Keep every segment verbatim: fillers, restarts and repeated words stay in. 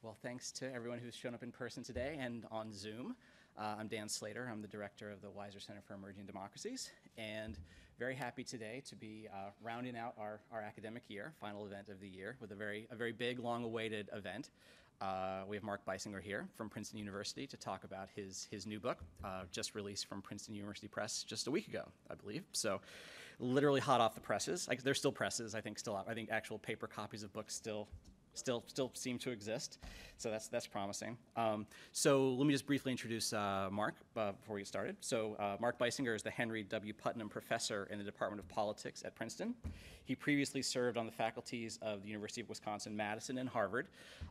Well, thanks to everyone who's shown up in person today and on Zoom. Uh, I'm Dan Slater. I'm the director of the Weiser Center for Emerging Democracies, and very happy today to be uh, rounding out our, our academic year, final event of the year, with a very, a very big, long-awaited event. Uh, we have Mark Beissinger here from Princeton University to talk about his, his new book, uh, just released from Princeton University Press just a week ago, I believe. So literally hot off the presses. Like, there's still presses, I think, still out. I think actual paper copies of books still Still, still seem to exist, so that's that's promising. Um, so let me just briefly introduce uh, Mark uh, before we get started. So uh, Mark Beissinger is the Henry W. Putnam Professor in the Department of Politics at Princeton. He previously served on the faculties of the University of Wisconsin-Madison and Harvard.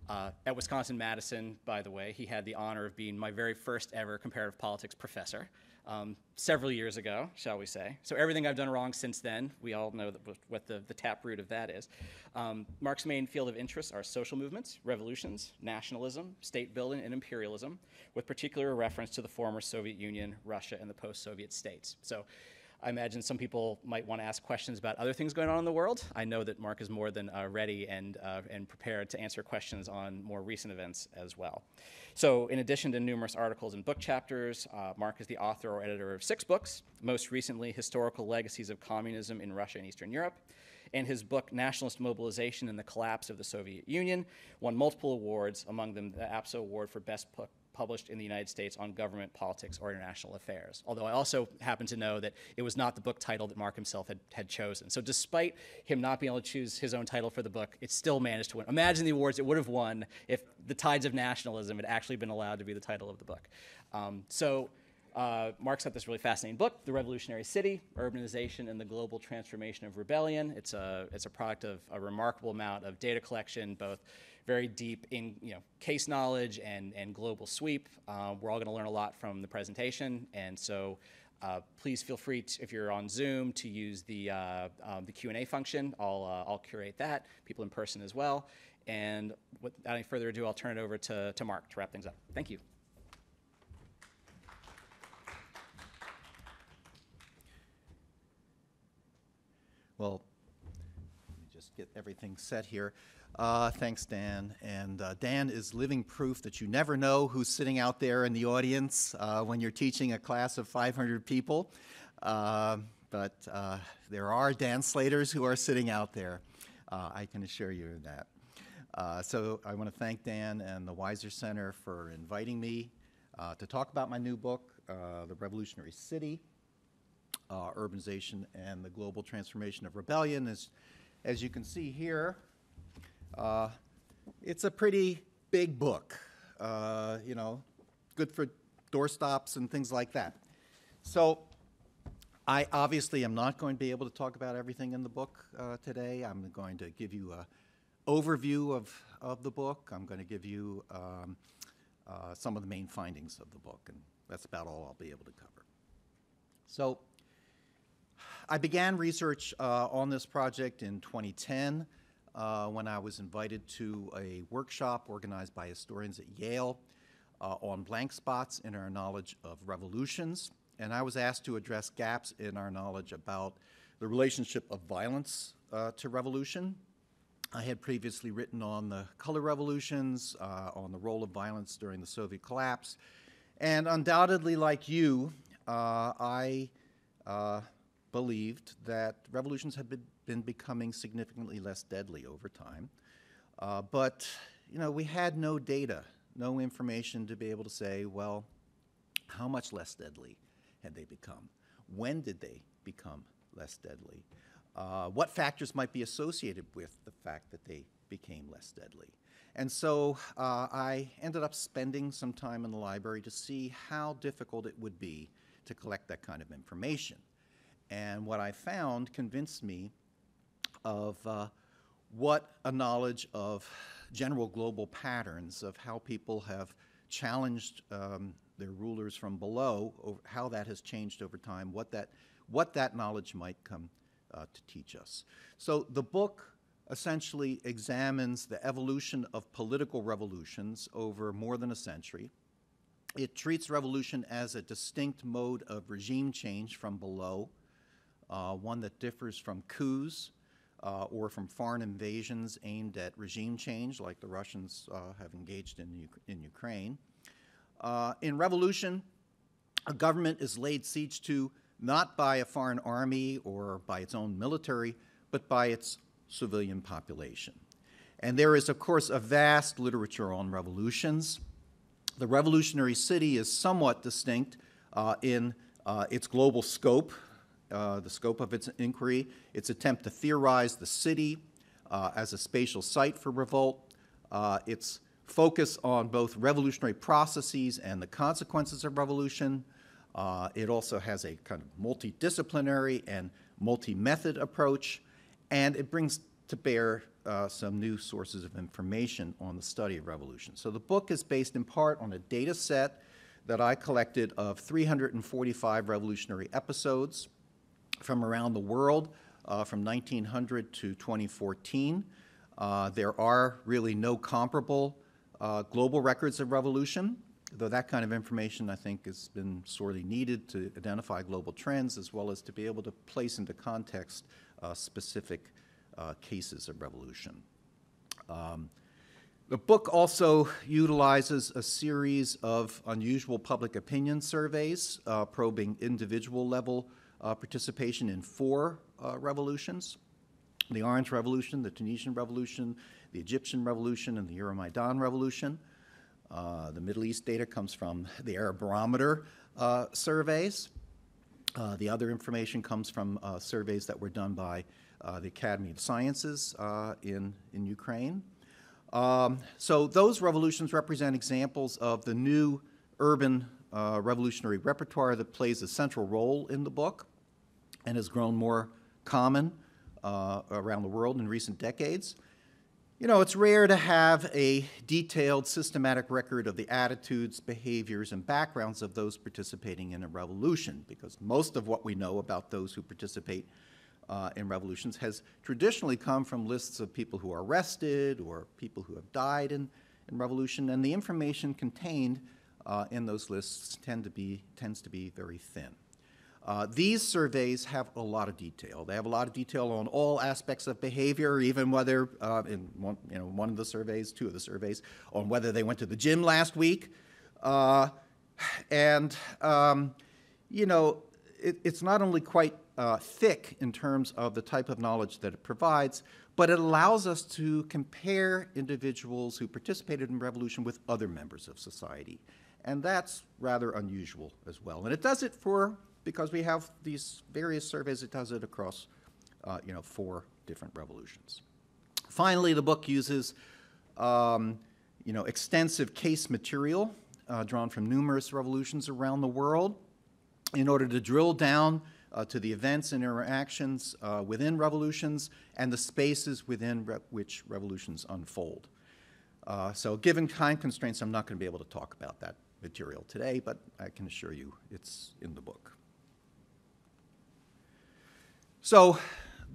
Uh, at Wisconsin-Madison, by the way, he had the honor of being my very first ever comparative politics professor. Um, several years ago, shall we say. So everything I've done wrong since then, we all know that what the, the taproot of that is. Um, Mark's main field of interest are social movements, revolutions, nationalism, state building, and imperialism, with particular reference to the former Soviet Union, Russia, and the post-Soviet states. So I imagine some people might want to ask questions about other things going on in the world. I know that Mark is more than uh, ready and, uh, and prepared to answer questions on more recent events as well. So in addition to numerous articles and book chapters, uh, Mark is the author or editor of six books, most recently Historical Legacies of Communism in Russia and Eastern Europe, and his book Nationalist Mobilization and the Collapse of the Soviet Union won multiple awards, among them the APSA Award for Best Book published in the United States on government, politics, or international affairs. Although I also happen to know that it was not the book title that Mark himself had, had chosen. So despite him not being able to choose his own title for the book, it still managed to win. Imagine the awards it would have won if The Tides of Nationalism had actually been allowed to be the title of the book. Um, so uh, Mark's got this really fascinating book, The Revolutionary City: Urbanization and the Global Transformation of Rebellion. It's a, it's a product of a remarkable amount of data collection, both very deep in you know case knowledge and, and global sweep. Uh, we're all gonna learn a lot from the presentation, and so uh, please feel free, to, if you're on Zoom, to use the, uh, um, the Q and A function. I'll, uh, I'll curate that, people in person as well. And without any further ado, I'll turn it over to, to Mark to wrap things up. Thank you. Well, let me just get everything set here. Uh, thanks, Dan. And uh, Dan is living proof that you never know who's sitting out there in the audience uh, when you're teaching a class of five hundred people. Uh, but uh, there are Dan Slaters who are sitting out there. Uh, I can assure you of that. Uh, so I want to thank Dan and the Weiser Center for inviting me uh, to talk about my new book, uh, The Revolutionary City, uh, Urbanization and the Global Transformation of Rebellion. As, as you can see here, Uh, it's a pretty big book, uh, you know, good for doorstops and things like that. So I obviously am not going to be able to talk about everything in the book uh, today. I'm going to give you an overview of, of the book. I'm going to give you um, uh, some of the main findings of the book, and that's about all I'll be able to cover. So I began research uh, on this project in twenty ten. Uh, when I was invited to a workshop organized by historians at Yale uh, on blank spots in our knowledge of revolutions. And I was asked to address gaps in our knowledge about the relationship of violence uh, to revolution. I had previously written on the color revolutions, uh, on the role of violence during the Soviet collapse. And undoubtedly, like you, uh, I uh, believed that revolutions had been been becoming significantly less deadly over time. Uh, but, you know, we had no data, no information to be able to say, well, how much less deadly had they become? When did they become less deadly? Uh, what factors might be associated with the fact that they became less deadly? And so uh, I ended up spending some time in the library to see how difficult it would be to collect that kind of information. And what I found convinced me of uh, what a knowledge of general global patterns of how people have challenged um, their rulers from below, over how that has changed over time, what that, what that knowledge might come uh, to teach us. So the book essentially examines the evolution of political revolutions over more than a century. It treats revolution as a distinct mode of regime change from below, uh, one that differs from coups, uh, or from foreign invasions aimed at regime change, like the Russians uh, have engaged in, in Ukraine. Uh, in revolution, a government is laid siege to not by a foreign army or by its own military, but by its civilian population. And there is, of course, a vast literature on revolutions. The revolutionary city is somewhat distinct uh, in uh, its global scope, uh, the scope of its inquiry, its attempt to theorize the city uh, as a spatial site for revolt, uh, its focus on both revolutionary processes and the consequences of revolution. Uh, it also has a kind of multidisciplinary and multi-method approach, and it brings to bear uh, some new sources of information on the study of revolution. So the book is based in part on a data set that I collected of three hundred forty-five revolutionary episodes from around the world uh, from nineteen hundred to twenty fourteen. Uh, there are really no comparable uh, global records of revolution, though that kind of information, I think, has been sorely needed to identify global trends as well as to be able to place into context uh, specific uh, cases of revolution. Um, the book also utilizes a series of unusual public opinion surveys uh, probing individual level uh, participation in four uh, revolutions: the Orange Revolution, the Tunisian Revolution, the Egyptian Revolution, and the Euromaidan Revolution. Uh, the Middle East data comes from the Arab Barometer uh, surveys. Uh, the other information comes from uh, surveys that were done by uh, the Academy of Sciences uh, in, in Ukraine. Um, so those revolutions represent examples of the new urban uh, revolutionary repertoire that plays a central role in the book and has grown more common uh, around the world in recent decades. You know, it's rare to have a detailed, systematic record of the attitudes, behaviors, and backgrounds of those participating in a revolution, because most of what we know about those who participate uh, in revolutions has traditionally come from lists of people who are arrested or people who have died in, in revolution, and the information contained uh, in those lists tend to be, tends to be very thin. Uh, these surveys have a lot of detail. They have a lot of detail on all aspects of behavior, even whether, uh, in one, you know, one of the surveys, two of the surveys, on whether they went to the gym last week. Uh, and, um, you know, it, it's not only quite uh, thick in terms of the type of knowledge that it provides, but it allows us to compare individuals who participated in revolution with other members of society. And that's rather unusual as well. And it does it for... because we have these various surveys, it does it across, uh, you know, four different revolutions. Finally, the book uses, um, you know, extensive case material uh, drawn from numerous revolutions around the world in order to drill down uh, to the events and interactions uh, within revolutions and the spaces within re- which revolutions unfold. Uh, so given time constraints, I'm not going to be able to talk about that material today, but I can assure you it's in the book. So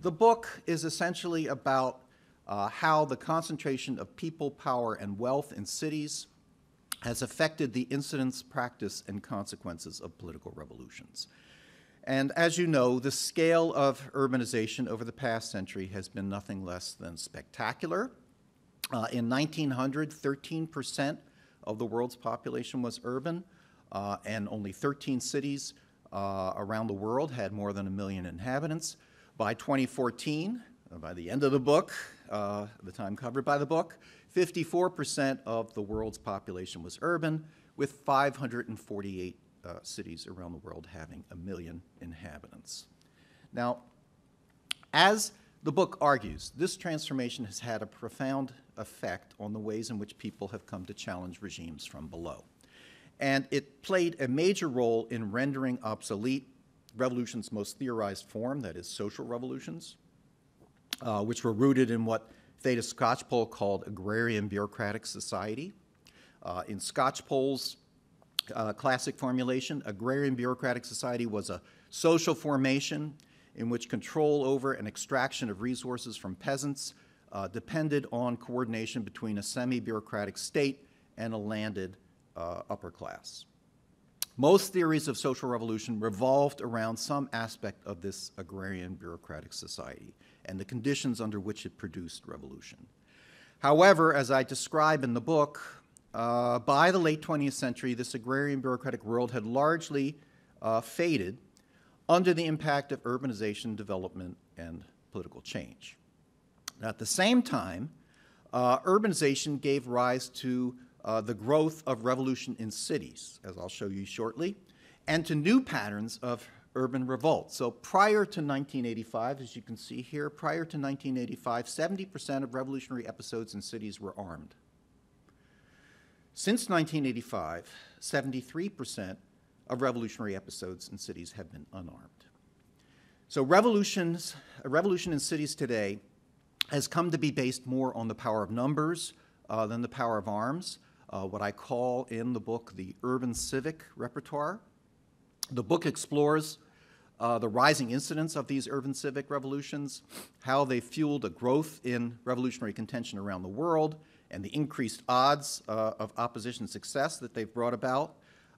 the book is essentially about uh, how the concentration of people, power, and wealth in cities has affected the incidence, practice, and consequences of political revolutions. And as you know, the scale of urbanization over the past century has been nothing less than spectacular. Uh, in nineteen hundred, thirteen percent of the world's population was urban, uh, and only thirteen cities Uh, around the world had more than a million inhabitants. By twenty fourteen, uh, by the end of the book, uh, the time covered by the book, fifty-four percent of the world's population was urban, with five hundred forty-eight uh, cities around the world having a million inhabitants. Now, as the book argues, this transformation has had a profound effect on the ways in which people have come to challenge regimes from below. And it played a major role in rendering obsolete revolution's most theorized form, that is, social revolutions, uh, which were rooted in what Theda Skocpol called agrarian bureaucratic society. Uh, in Skocpol's uh, classic formulation, agrarian bureaucratic society was a social formation in which control over and extraction of resources from peasants uh, depended on coordination between a semi-bureaucratic state and a landed Uh, upper class. Most theories of social revolution revolved around some aspect of this agrarian bureaucratic society and the conditions under which it produced revolution. However, as I describe in the book, uh, by the late twentieth century, this agrarian bureaucratic world had largely uh, faded under the impact of urbanization, development, and political change. Now, at the same time, uh, urbanization gave rise to Uh, the growth of revolution in cities, as I'll show you shortly, and to new patterns of urban revolt. So prior to nineteen eighty-five, as you can see here, prior to nineteen eighty-five, seventy percent of revolutionary episodes in cities were armed. Since nineteen eighty-five, seventy-three percent of revolutionary episodes in cities have been unarmed. So revolutions, a revolution in cities today has come to be based more on the power of numbers uh, than the power of arms. Uh, what I call in the book the urban civic repertoire. The book explores uh, the rising incidents of these urban civic revolutions, how they fueled a growth in revolutionary contention around the world, and the increased odds uh, of opposition success that they've brought about,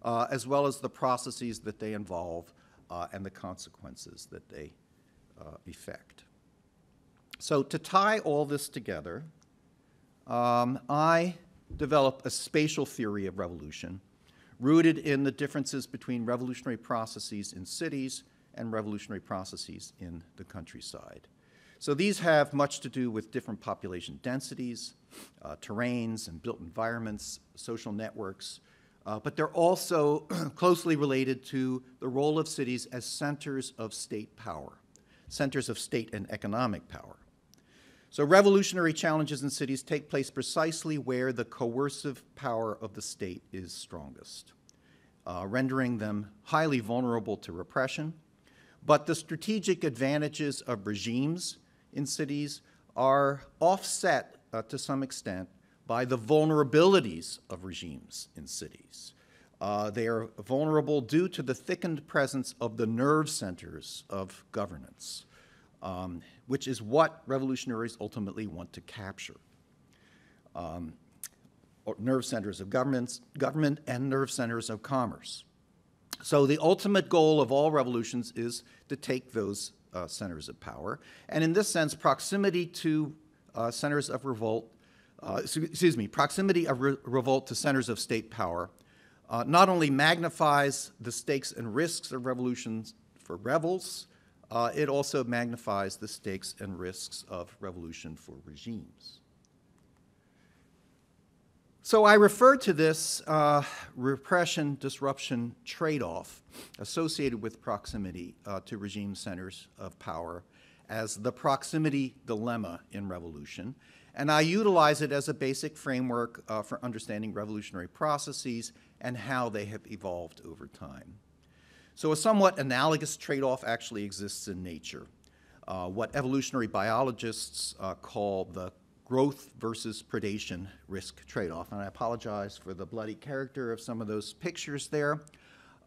uh, as well as the processes that they involve uh, and the consequences that they uh, effect. So to tie all this together, um, I develop a spatial theory of revolution rooted in the differences between revolutionary processes in cities and revolutionary processes in the countryside. So these have much to do with different population densities, uh, terrains and built environments, social networks, uh, but they're also closely related to the role of cities as centers of state power, centers of state and economic power. So revolutionary challenges in cities take place precisely where the coercive power of the state is strongest, uh, rendering them highly vulnerable to repression. But the strategic advantages of regimes in cities are offset uh, to some extent by the vulnerabilities of regimes in cities. Uh, they are vulnerable due to the thickened presence of the nerve centers of governance, Um, which is what revolutionaries ultimately want to capture. Um, nerve centers of governments, government and nerve centers of commerce. So the ultimate goal of all revolutions is to take those uh, centers of power. And in this sense, proximity to uh, centers of revolt, uh, excuse me, proximity of re revolt to centers of state power uh, not only magnifies the stakes and risks of revolutions for rebels, Uh, it also magnifies the stakes and risks of revolution for regimes. So I refer to this uh, repression-disruption trade-off associated with proximity uh, to regime centers of power as the proximity dilemma in revolution. And I utilize it as a basic framework uh, for understanding revolutionary processes and how they have evolved over time. So a somewhat analogous trade-off actually exists in nature, uh, what evolutionary biologists uh, call the growth versus predation risk trade-off. And I apologize for the bloody character of some of those pictures there.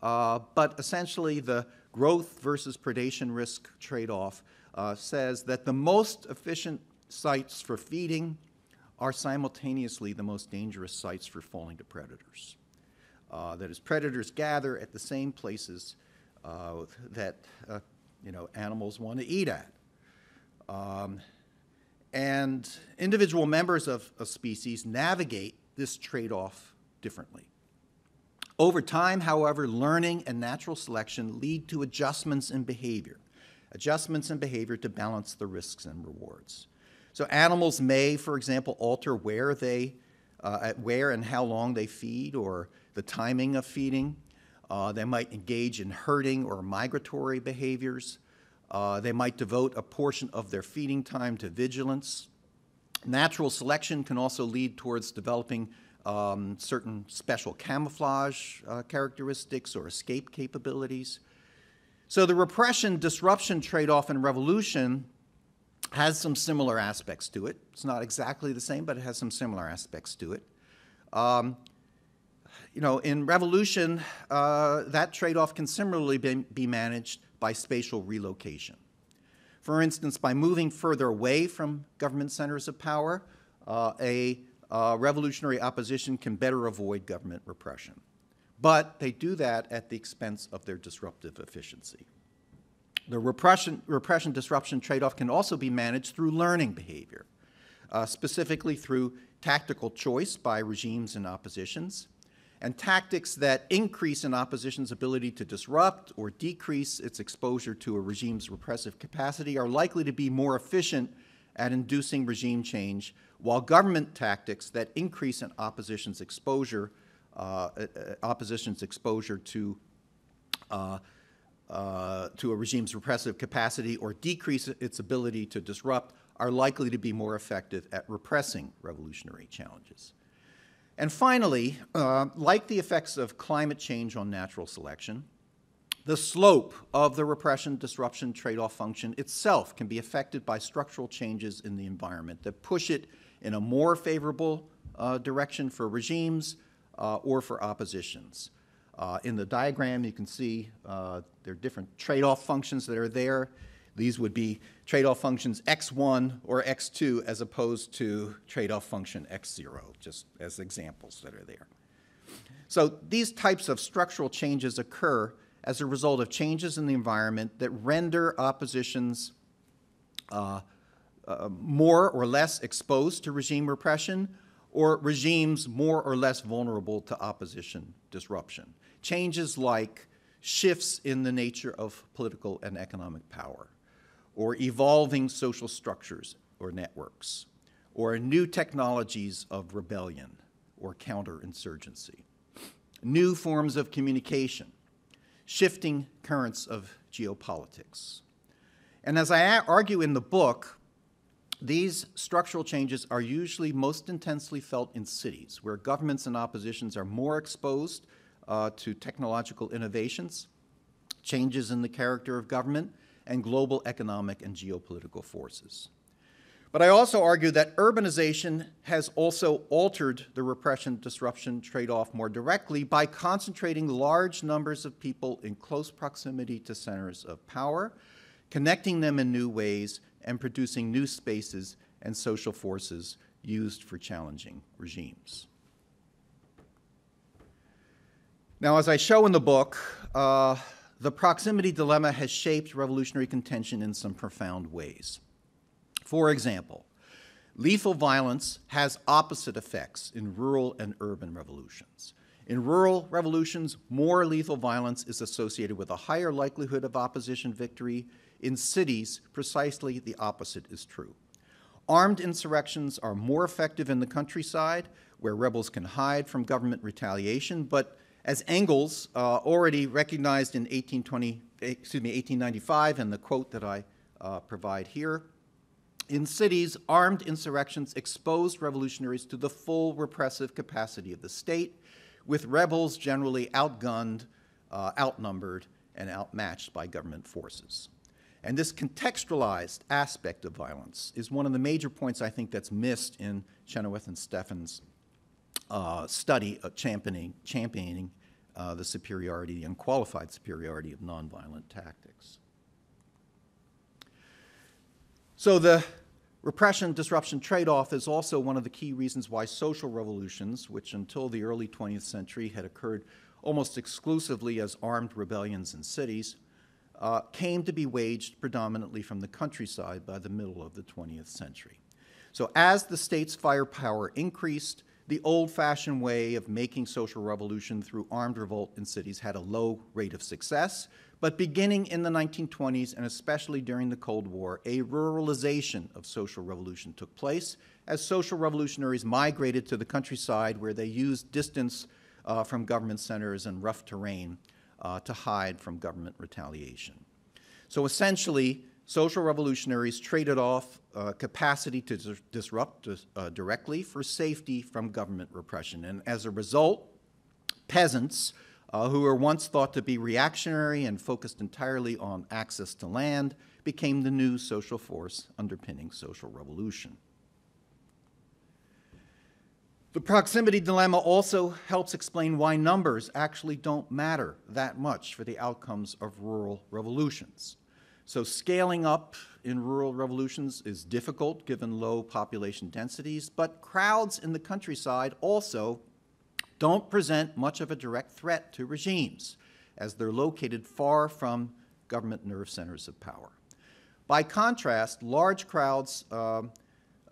Uh, but essentially, the growth versus predation risk trade-off uh, says that the most efficient sites for feeding are simultaneously the most dangerous sites for falling to predators. Uh, that is, predators gather at the same places uh, that uh, you know, animals want to eat at. Um, and individual members of a species navigate this trade-off differently. Over time, however, learning and natural selection lead to adjustments in behavior, adjustments in behavior to balance the risks and rewards. So animals may, for example, alter where they, uh, at where and how long they feed, or the timing of feeding. Uh, they might engage in herding or migratory behaviors. Uh, they might devote a portion of their feeding time to vigilance. Natural selection can also lead towards developing um, certain special camouflage uh, characteristics or escape capabilities. So the repression-disruption trade-off in revolution has some similar aspects to it. It's not exactly the same, but it has some similar aspects to it. Um, You know, in revolution, uh, that trade-off can similarly be, be managed by spatial relocation. For instance, by moving further away from government centers of power, uh, a uh, revolutionary opposition can better avoid government repression. But they do that at the expense of their disruptive efficiency. The repression, repression disruption trade-off can also be managed through learning behavior, uh, specifically through tactical choice by regimes and oppositions, and tactics that increase an opposition's ability to disrupt or decrease its exposure to a regime's repressive capacity are likely to be more efficient at inducing regime change, while government tactics that increase an opposition's exposure, uh, uh, opposition's exposure to uh, Uh, to a regime's repressive capacity or decrease its ability to disrupt are likely to be more effective at repressing revolutionary challenges. And finally, uh, like the effects of climate change on natural selection, the slope of the repression-disruption trade-off function itself can be affected by structural changes in the environment that push it in a more favorable uh, direction for regimes uh, or for oppositions. Uh, in the diagram, you can see uh, there are different trade-off functions that are there. These would be trade-off functions x one or x two as opposed to trade-off function x zero, just as examples that are there. So these types of structural changes occur as a result of changes in the environment that render oppositions uh, uh, more or less exposed to regime repression, or regimes more or less vulnerable to opposition disruption. Changes like shifts in the nature of political and economic power, or evolving social structures or networks, or new technologies of rebellion or counterinsurgency, new forms of communication, shifting currents of geopolitics. And as I argue in the book, these structural changes are usually most intensely felt in cities, where governments and oppositions are more exposed uh, to technological innovations, changes in the character of government, and global economic and geopolitical forces. But I also argue that urbanization has also altered the repression-disruption trade-off more directly by concentrating large numbers of people in close proximity to centers of power, connecting them in new ways, and producing new spaces and social forces used for challenging regimes. Now, as I show in the book, uh, the proximity dilemma has shaped revolutionary contention in some profound ways. For example, lethal violence has opposite effects in rural and urban revolutions. In rural revolutions, more lethal violence is associated with a higher likelihood of opposition victory. In cities, precisely the opposite is true. Armed insurrections are more effective in the countryside, where rebels can hide from government retaliation, but as Engels uh, already recognized in eighteen twenty, excuse me, eighteen ninety-five, and the quote that I uh, provide here, in cities, armed insurrections exposed revolutionaries to the full repressive capacity of the state, with rebels generally outgunned, uh, outnumbered, and outmatched by government forces. And this contextualized aspect of violence is one of the major points I think that's missed in Chenoweth and Stefan's uh, study of championing, championing uh, the superiority, the unqualified superiority of nonviolent tactics. So the repression-disruption trade-off is also one of the key reasons why social revolutions, which until the early twentieth century had occurred almost exclusively as armed rebellions in cities, Uh, came to be waged predominantly from the countryside by the middle of the twentieth century. So as the state's firepower increased, the old-fashioned way of making social revolution through armed revolt in cities had a low rate of success, but beginning in the nineteen twenties and especially during the Cold War, a ruralization of social revolution took place as social revolutionaries migrated to the countryside, where they used distance uh, from government centers and rough terrain Uh, to hide from government retaliation. So essentially, social revolutionaries traded off uh, capacity to dis disrupt uh, directly for safety from government repression. And as a result, peasants uh, who were once thought to be reactionary and focused entirely on access to land became the new social force underpinning social revolution. The proximity dilemma also helps explain why numbers actually don't matter that much for the outcomes of rural revolutions. So scaling up in rural revolutions is difficult given low population densities, but crowds in the countryside also don't present much of a direct threat to regimes, as they're located far from government nerve centers of power. By contrast, large crowds uh,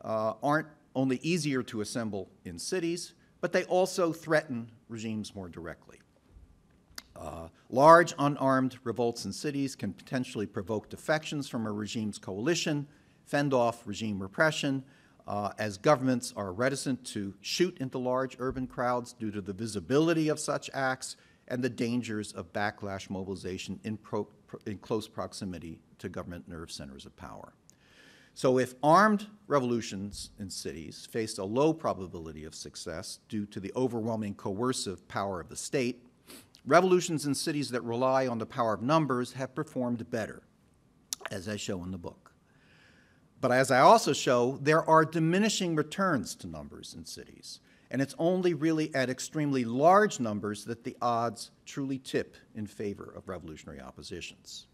uh, aren't only easier to assemble in cities, but they also threaten regimes more directly. Uh, large unarmed revolts in cities can potentially provoke defections from a regime's coalition, fend off regime repression, uh, as governments are reticent to shoot into large urban crowds due to the visibility of such acts and the dangers of backlash mobilization in, pro in close proximity to government nerve centers of power. So if armed revolutions in cities faced a low probability of success due to the overwhelming coercive power of the state, revolutions in cities that rely on the power of numbers have performed better, as I show in the book. But as I also show, there are diminishing returns to numbers in cities, and it's only really at extremely large numbers that the odds truly tip in favor of revolutionary oppositions.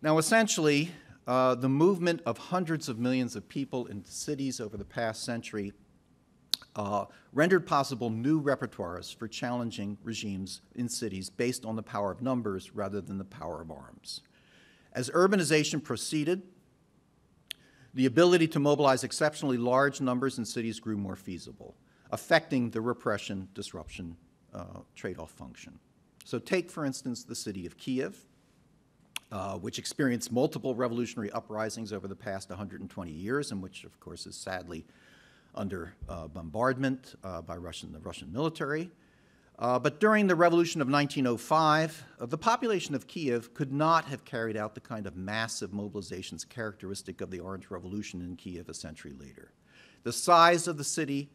Now, essentially, uh, the movement of hundreds of millions of people into cities over the past century uh, rendered possible new repertoires for challenging regimes in cities based on the power of numbers rather than the power of arms. As urbanization proceeded, the ability to mobilize exceptionally large numbers in cities grew more feasible, affecting the repression, disruption, uh, trade-off function. So take, for instance, the city of Kyiv, Uh, which experienced multiple revolutionary uprisings over the past one hundred twenty years, and which, of course, is sadly under uh, bombardment uh, by Russian, the Russian military. Uh, but during the revolution of nineteen oh five, uh, the population of Kyiv could not have carried out the kind of massive mobilizations characteristic of the Orange Revolution in Kyiv a century later. The size of the city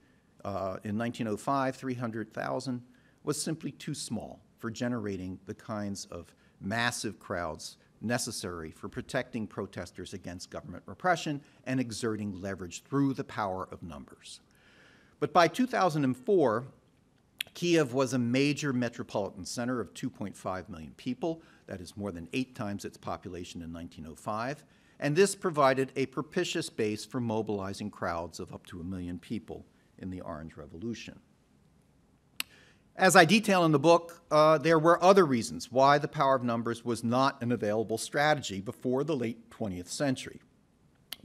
uh, in nineteen oh five, three hundred thousand, was simply too small for generating the kinds of massive crowds necessary for protecting protesters against government repression and exerting leverage through the power of numbers. But by two thousand four, Kyiv was a major metropolitan center of two point five million people. That is more than eight times its population in nineteen oh five. And this provided a propitious base for mobilizing crowds of up to a million people in the Orange Revolution. As I detail in the book, uh, there were other reasons why the power of numbers was not an available strategy before the late twentieth century.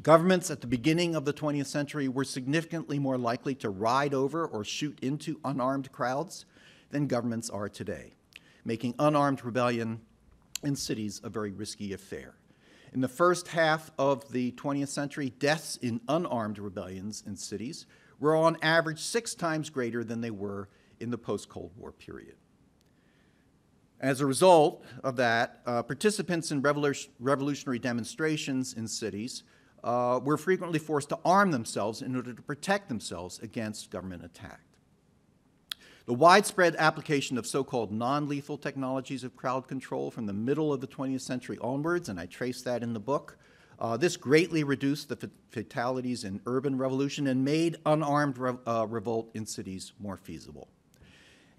Governments at the beginning of the twentieth century were significantly more likely to ride over or shoot into unarmed crowds than governments are today, making unarmed rebellion in cities a very risky affair. In the first half of the twentieth century, deaths in unarmed rebellions in cities were on average six times greater than they were in the post-Cold War period. As a result of that, uh, participants in revolu- revolutionary demonstrations in cities uh, were frequently forced to arm themselves in order to protect themselves against government attack. The widespread application of so-called non-lethal technologies of crowd control from the middle of the twentieth century onwards, and I trace that in the book, uh, this greatly reduced the fatalities in urban revolution and made unarmed re- uh, revolt in cities more feasible.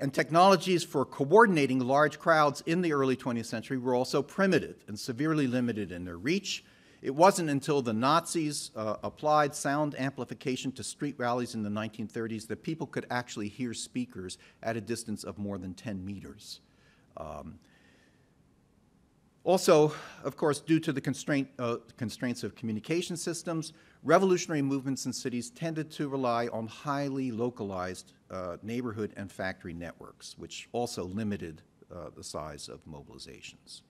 And technologies for coordinating large crowds in the early twentieth century were also primitive and severely limited in their reach. It wasn't until the Nazis uh, applied sound amplification to street rallies in the nineteen thirties that people could actually hear speakers at a distance of more than ten meters. Um, also, of course, due to the constraint, uh, constraints of communication systems, revolutionary movements in cities tended to rely on highly localized uh, neighborhood and factory networks, which also limited uh, the size of mobilizations.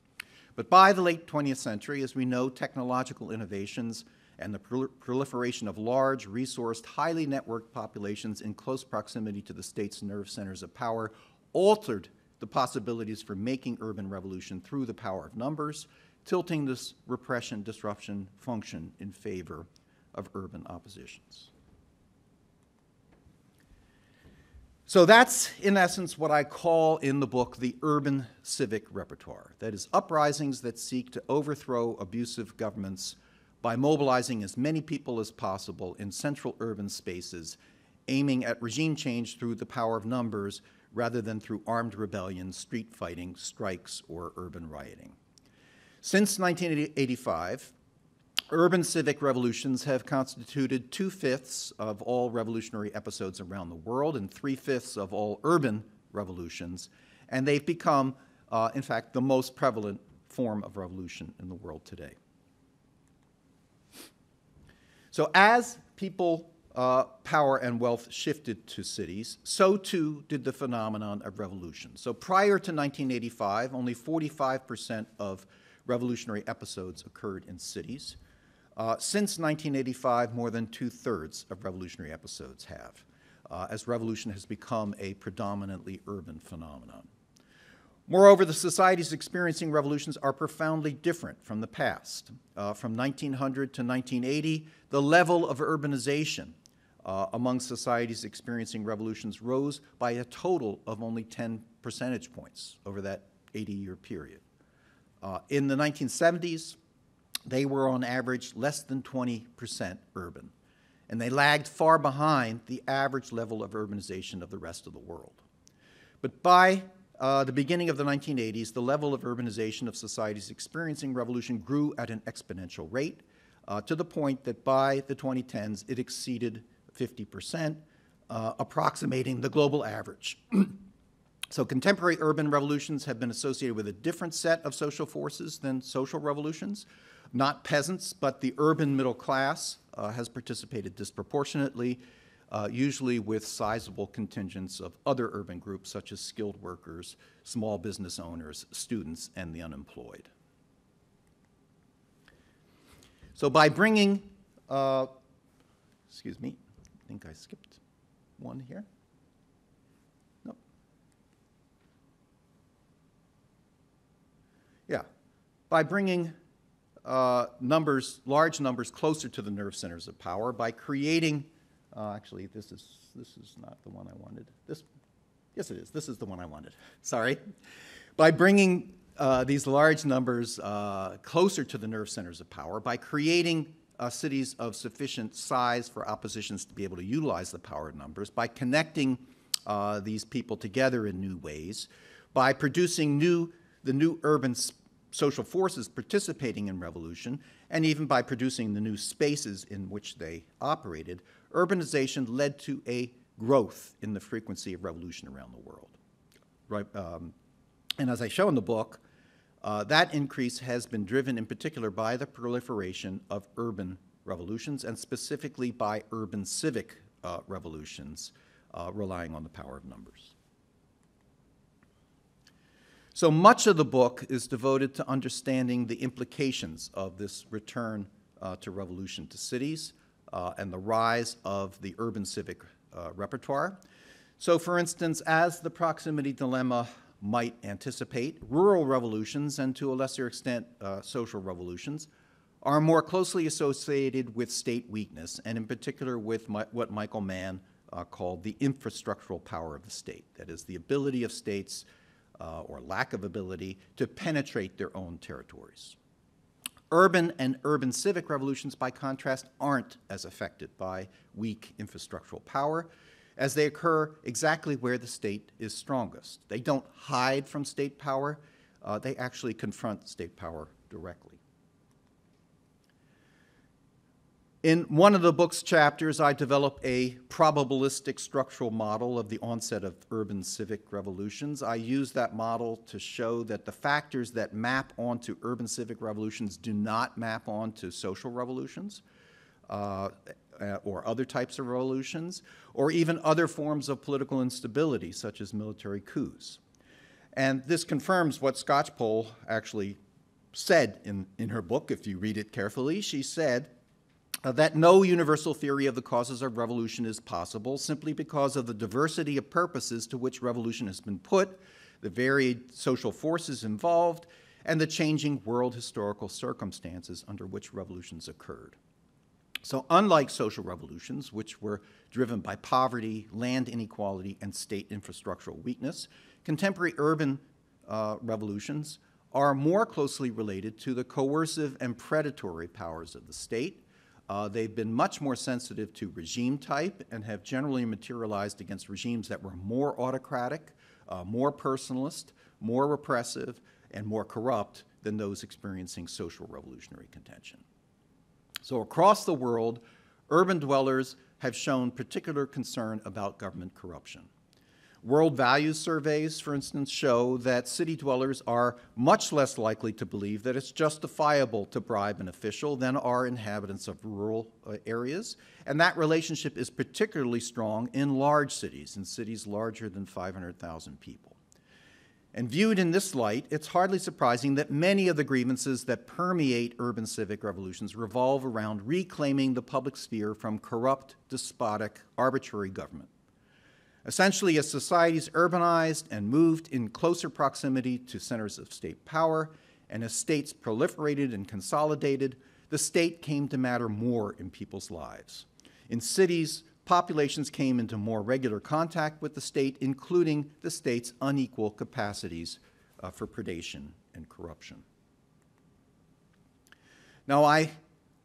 But by the late twentieth century, as we know, technological innovations and the prol- proliferation of large, resourced, highly networked populations in close proximity to the state's nerve centers of power altered the possibilities for making urban revolution through the power of numbers, tilting this repression disruption function in favor of urban oppositions. So that's, in essence, what I call in the book the urban civic repertoire. That is, uprisings that seek to overthrow abusive governments by mobilizing as many people as possible in central urban spaces, aiming at regime change through the power of numbers rather than through armed rebellion, street fighting, strikes, or urban rioting. Since nineteen eighty-five, Urban civic revolutions have constituted two-fifths of all revolutionary episodes around the world and three-fifths of all urban revolutions, and they've become, uh, in fact, the most prevalent form of revolution in the world today. So as people, uh, power, and wealth shifted to cities, so too did the phenomenon of revolution. So prior to nineteen eighty-five, only forty-five percent of revolutionary episodes occurred in cities. Uh, since nineteen eighty-five, more than two-thirds of revolutionary episodes have, uh, as revolution has become a predominantly urban phenomenon. Moreover, the societies experiencing revolutions are profoundly different from the past. Uh, from nineteen hundred to nineteen eighty, the level of urbanization uh, among societies experiencing revolutions rose by a total of only ten percentage points over that eighty-year period. Uh, in the nineteen seventies, they were on average less than twenty percent urban, and they lagged far behind the average level of urbanization of the rest of the world. But by uh, the beginning of the nineteen eighties, the level of urbanization of societies experiencing revolution grew at an exponential rate, uh, to the point that by the twenty tens, it exceeded fifty percent, uh, approximating the global average. So contemporary urban revolutions have been associated with a different set of social forces than social revolutions. Not peasants, but the urban middle class uh, has participated disproportionately, uh, usually with sizable contingents of other urban groups such as skilled workers, small business owners, students, and the unemployed. So by bringing, uh, excuse me, I think I skipped one here. Nope. Yeah, by bringing Uh, numbers, large numbers closer to the nerve centers of power by creating, uh, actually this is, this is not the one I wanted. This, yes it is, this is the one I wanted, sorry. By bringing uh, these large numbers uh, closer to the nerve centers of power, by creating uh, cities of sufficient size for oppositions to be able to utilize the power of numbers, by connecting uh, these people together in new ways, by producing new, the new urban space social forces participating in revolution, and even by producing the new spaces in which they operated, urbanization led to a growth in the frequency of revolution around the world. Right, um, and as I show in the book, uh, that increase has been driven in particular by the proliferation of urban revolutions, and specifically by urban civic uh, revolutions uh, relying on the power of numbers. So much of the book is devoted to understanding the implications of this return uh, to revolution to cities uh, and the rise of the urban civic uh, repertoire. So for instance, as the proximity dilemma might anticipate, rural revolutions and to a lesser extent uh, social revolutions are more closely associated with state weakness, and in particular with my, what Michael Mann uh, called the infrastructural power of the state, that is the ability of states Uh, or lack of ability to penetrate their own territories. Urban and urban civic revolutions, by contrast, aren't as affected by weak infrastructural power, as they occur exactly where the state is strongest. They don't hide from state power, uh, they actually confront state power directly. In one of the book's chapters, I develop a probabilistic structural model of the onset of urban civic revolutions. I use that model to show that the factors that map onto urban civic revolutions do not map onto social revolutions, uh, or other types of revolutions, or even other forms of political instability, such as military coups. And this confirms what Skocpol actually said in, in her book, if you read it carefully. She said, Uh, that no universal theory of the causes of revolution is possible simply because of the diversity of purposes to which revolution has been put, the varied social forces involved, and the changing world historical circumstances under which revolutions occurred. So unlike social revolutions, which were driven by poverty, land inequality, and state infrastructural weakness, contemporary urban uh, revolutions are more closely related to the coercive and predatory powers of the state. Uh, they've been much more sensitive to regime type and have generally materialized against regimes that were more autocratic, uh, more personalist, more repressive, and more corrupt than those experiencing social revolutionary contention. So across the world, urban dwellers have shown particular concern about government corruption. World Values surveys, for instance, show that city dwellers are much less likely to believe that it's justifiable to bribe an official than are inhabitants of rural areas, and that relationship is particularly strong in large cities, in cities larger than five hundred thousand people. And viewed in this light, it's hardly surprising that many of the grievances that permeate urban civic revolutions revolve around reclaiming the public sphere from corrupt, despotic, arbitrary government. Essentially, as societies urbanized and moved in closer proximity to centers of state power, and as states proliferated and consolidated, the state came to matter more in people's lives. In cities, populations came into more regular contact with the state, including the state's unequal capacities uh, for predation and corruption. Now, I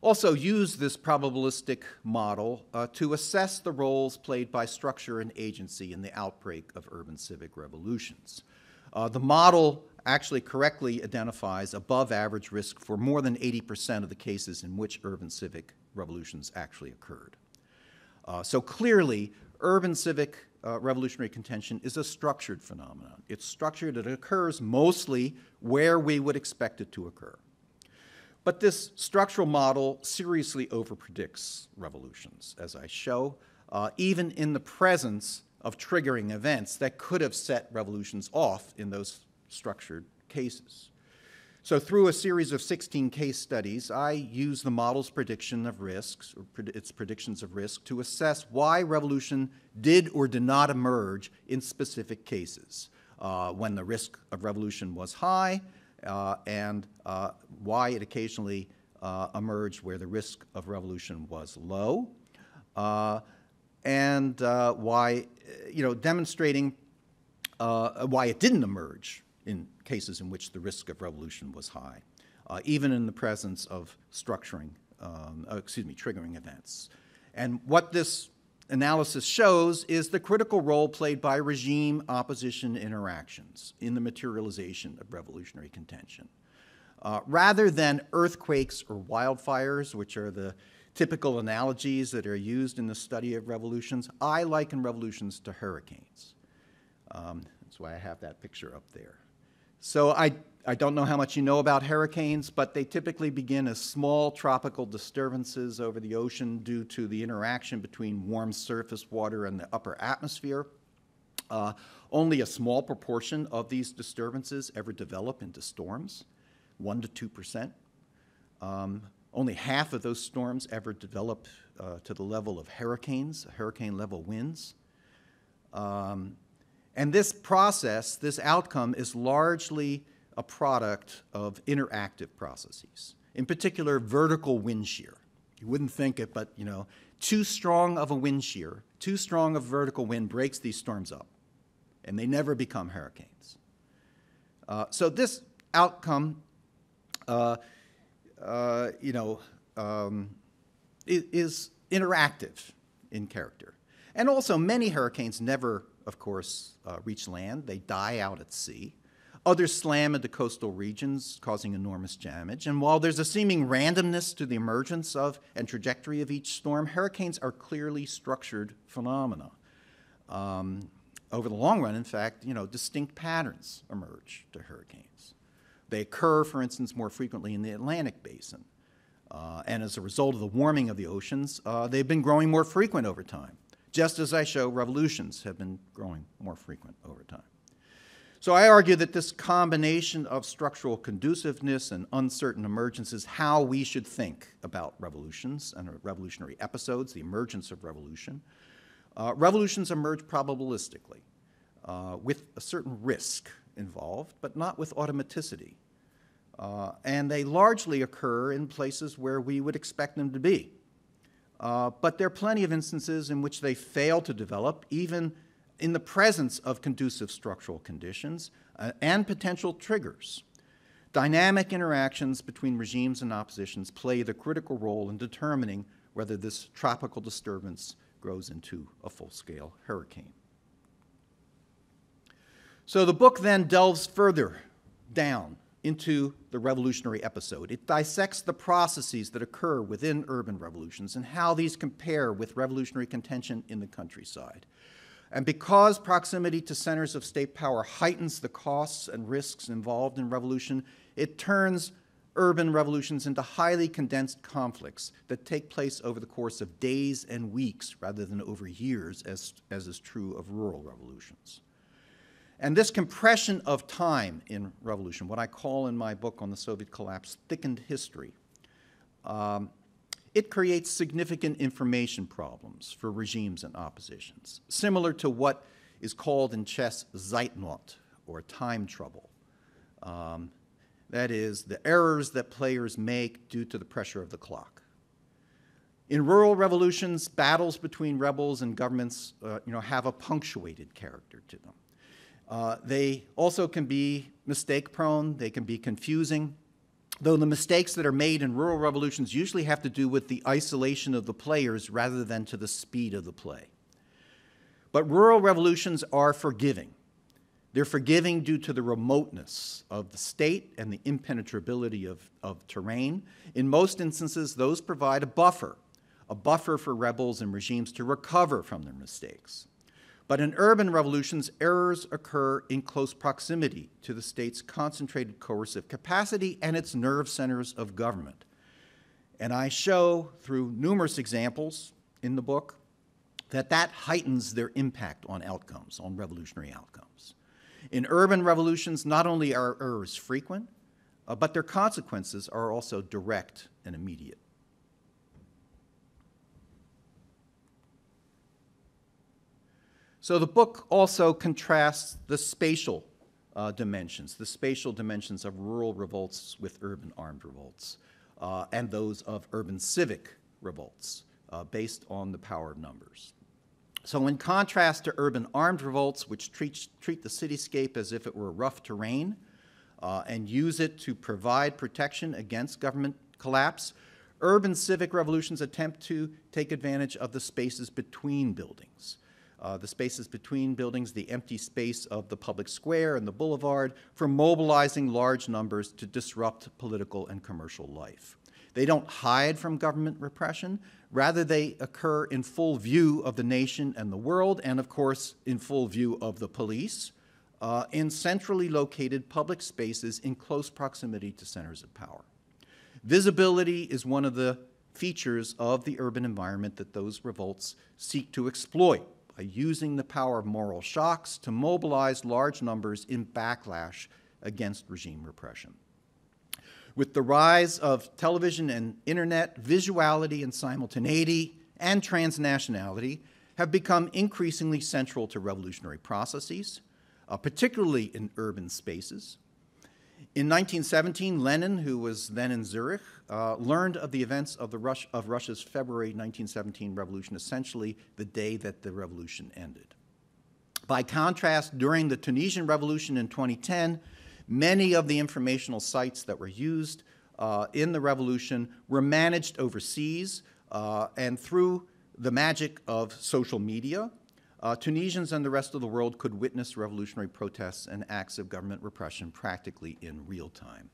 also use this probabilistic model uh, to assess the roles played by structure and agency in the outbreak of urban civic revolutions. Uh, the model actually correctly identifies above average risk for more than eighty percent of the cases in which urban civic revolutions actually occurred. Uh, so clearly, urban civic uh, revolutionary contention is a structured phenomenon. It's structured, it occurs mostly where we would expect it to occur. But this structural model seriously overpredicts revolutions, as I show, uh, even in the presence of triggering events that could have set revolutions off in those structured cases. So through a series of sixteen case studies, I use the model's prediction of risks, or pred- its predictions of risk, to assess why revolution did or did not emerge in specific cases, uh, when the risk of revolution was high, Uh, and uh, why it occasionally uh, emerged where the risk of revolution was low, uh, and uh, why, you know, demonstrating uh, why it didn't emerge in cases in which the risk of revolution was high, uh, even in the presence of structuring, um, oh, excuse me, triggering events. And what this analysis shows is the critical role played by regime-opposition interactions in the materialization of revolutionary contention. Uh, rather than earthquakes or wildfires, which are the typical analogies that are used in the study of revolutions, I liken revolutions to hurricanes. Um, that's why I have that picture up there. So I, I don't know how much you know about hurricanes, but they typically begin as small tropical disturbances over the ocean due to the interaction between warm surface water and the upper atmosphere. Uh, only a small proportion of these disturbances ever develop into storms, one to two percent. Um, only half of those storms ever develop uh, to the level of hurricanes, hurricane-level winds. Um, And this process, this outcome, is largely a product of interactive processes. In particular, vertical wind shear. You wouldn't think it, but you know, too strong of a wind shear, too strong of vertical wind breaks these storms up, and they never become hurricanes. Uh, so this outcome, uh, uh, you know, um, is interactive in character, and also many hurricanes never, of course, uh, reach land. They die out at sea. Others slam into coastal regions, causing enormous damage. And while there's a seeming randomness to the emergence of and trajectory of each storm, hurricanes are clearly structured phenomena. Um, over the long run, in fact, you know, distinct patterns emerge to hurricanes. They occur, for instance, more frequently in the Atlantic basin. Uh, and as a result of the warming of the oceans, uh, they've been growing more frequent over time. Just as I show, revolutions have been growing more frequent over time. So I argue that this combination of structural conduciveness and uncertain emergence is how we should think about revolutions and revolutionary episodes, the emergence of revolution. Uh, revolutions emerge probabilistically, uh, with a certain risk involved, but not with automaticity. Uh, and they largely occur in places where we would expect them to be. Uh, but there are plenty of instances in which they fail to develop, even in the presence of conducive structural conditions uh, and potential triggers. Dynamic interactions between regimes and oppositions play the critical role in determining whether this tropical disturbance grows into a full-scale hurricane. So the book then delves further down into the revolutionary episode. It dissects the processes that occur within urban revolutions and how these compare with revolutionary contention in the countryside. And because proximity to centers of state power heightens the costs and risks involved in revolution, it turns urban revolutions into highly condensed conflicts that take place over the course of days and weeks rather than over years, as, as is true of rural revolutions. And this compression of time in revolution, what I call in my book on the Soviet collapse, thickened history, um, it creates significant information problems for regimes and oppositions, similar to what is called in chess Zeitnot, or time trouble. Um, that is, the errors that players make due to the pressure of the clock. In rural revolutions, battles between rebels and governments uh, you know, have a punctuated character to them. Uh, they also can be mistake-prone, they can be confusing, though the mistakes that are made in rural revolutions usually have to do with the isolation of the players rather than to the speed of the play. But rural revolutions are forgiving. They're forgiving due to the remoteness of the state and the impenetrability of, of terrain. In most instances, those provide a buffer, a buffer for rebels and regimes to recover from their mistakes. But in urban revolutions, errors occur in close proximity to the state's concentrated coercive capacity and its nerve centers of government. And I show through numerous examples in the book that that heightens their impact on outcomes, on revolutionary outcomes. In urban revolutions, not only are errors frequent, uh, but their consequences are also direct and immediate. So the book also contrasts the spatial uh, dimensions, the spatial dimensions of rural revolts with urban armed revolts, uh, and those of urban civic revolts uh, based on the power of numbers. So in contrast to urban armed revolts, which treat, treat the cityscape as if it were rough terrain uh, and use it to provide protection against government collapse, urban civic revolutions attempt to take advantage of the spaces between buildings. Uh, the spaces between buildings, the empty space of the public square and the boulevard, for mobilizing large numbers to disrupt political and commercial life. They don't hide from government repression. Rather, they occur in full view of the nation and the world, and of course, in full view of the police, uh, in centrally located public spaces in close proximity to centers of power. Visibility is one of the features of the urban environment that those revolts seek to exploit, by using the power of moral shocks to mobilize large numbers in backlash against regime repression. With the rise of television and internet, visuality and simultaneity and transnationality have become increasingly central to revolutionary processes, uh, particularly in urban spaces. In nineteen seventeen, Lenin, who was then in Zurich, uh, learned of the events of, the Rus of Russia's February nineteen seventeen revolution, essentially the day that the revolution ended. By contrast, during the Tunisian Revolution in twenty ten, many of the informational sites that were used uh, in the revolution were managed overseas, uh, and through the magic of social media, Uh, Tunisians and the rest of the world could witness revolutionary protests and acts of government repression practically in real time.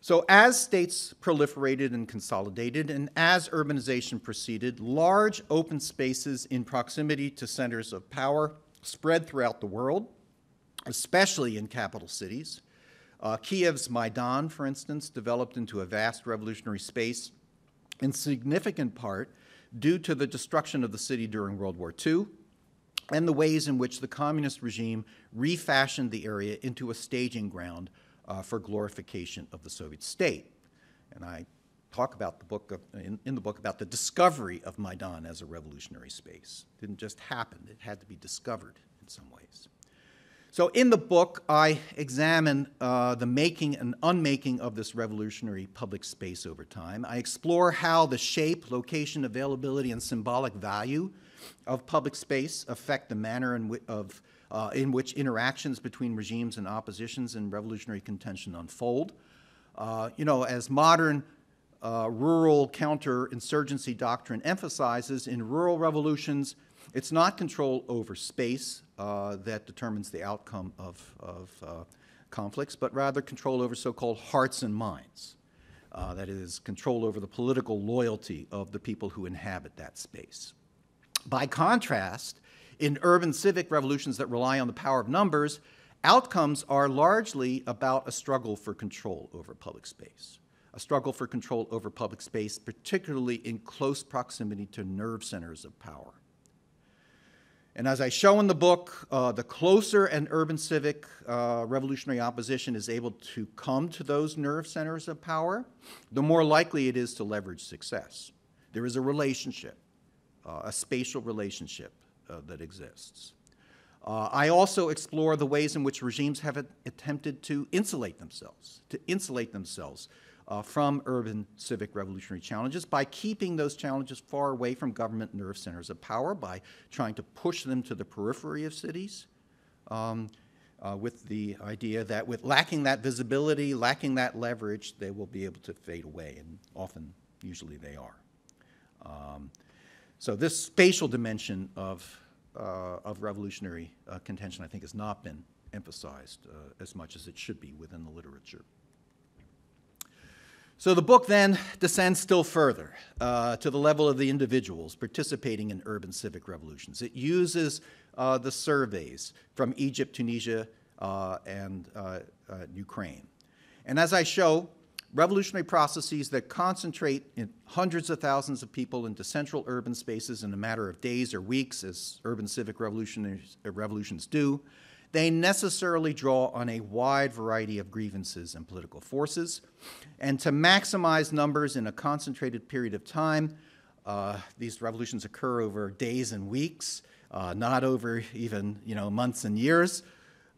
So as states proliferated and consolidated, and as urbanization proceeded, large open spaces in proximity to centers of power spread throughout the world, especially in capital cities. Uh, Kyiv's Maidan, for instance, developed into a vast revolutionary space, in significant part due to the destruction of the city during World War Two and the ways in which the communist regime refashioned the area into a staging ground uh, for glorification of the Soviet state. And I talk about the book of, in, in the book about the discovery of Maidan as a revolutionary space. It didn't just happen, it had to be discovered in some ways. So in the book, I examine uh, the making and unmaking of this revolutionary public space over time. I explore how the shape, location, availability, and symbolic value of public space affect the manner in, of, uh, in which interactions between regimes and oppositions and revolutionary contention unfold. Uh, you know, as modern uh, rural counterinsurgency doctrine emphasizes, in rural revolutions, It's not control over space uh, that determines the outcome of, of uh, conflicts, but rather control over so-called hearts and minds. Uh, that is, control over the political loyalty of the people who inhabit that space. By contrast, in urban civic revolutions that rely on the power of numbers, outcomes are largely about a struggle for control over public space. A struggle for control over public space, particularly in close proximity to nerve centers of power. And as I show in the book, uh, the closer an urban civic uh, revolutionary opposition is able to come to those nerve centers of power, the more likely it is to leverage success. There is a relationship, uh, a spatial relationship uh, that exists. Uh, I also explore the ways in which regimes have attempted to insulate themselves, to insulate themselves uh, from urban civic revolutionary challenges by keeping those challenges far away from government nerve centers of power, by trying to push them to the periphery of cities, um, uh, with the idea that with lacking that visibility, lacking that leverage, they will be able to fade away, and often, usually they are. Um, so this spatial dimension of Uh, of revolutionary uh, contention, I think, has not been emphasized uh, as much as it should be within the literature. So the book then descends still further uh, to the level of the individuals participating in urban civic revolutions. It uses uh, the surveys from Egypt, Tunisia, uh, and uh, uh, Ukraine. And as I show, revolutionary processes that concentrate in hundreds of thousands of people into central urban spaces in a matter of days or weeks, as urban civic revolutionaries, uh, revolutions do, they necessarily draw on a wide variety of grievances and political forces. And to maximize numbers in a concentrated period of time, uh, these revolutions occur over days and weeks, uh, not over even you know, months and years.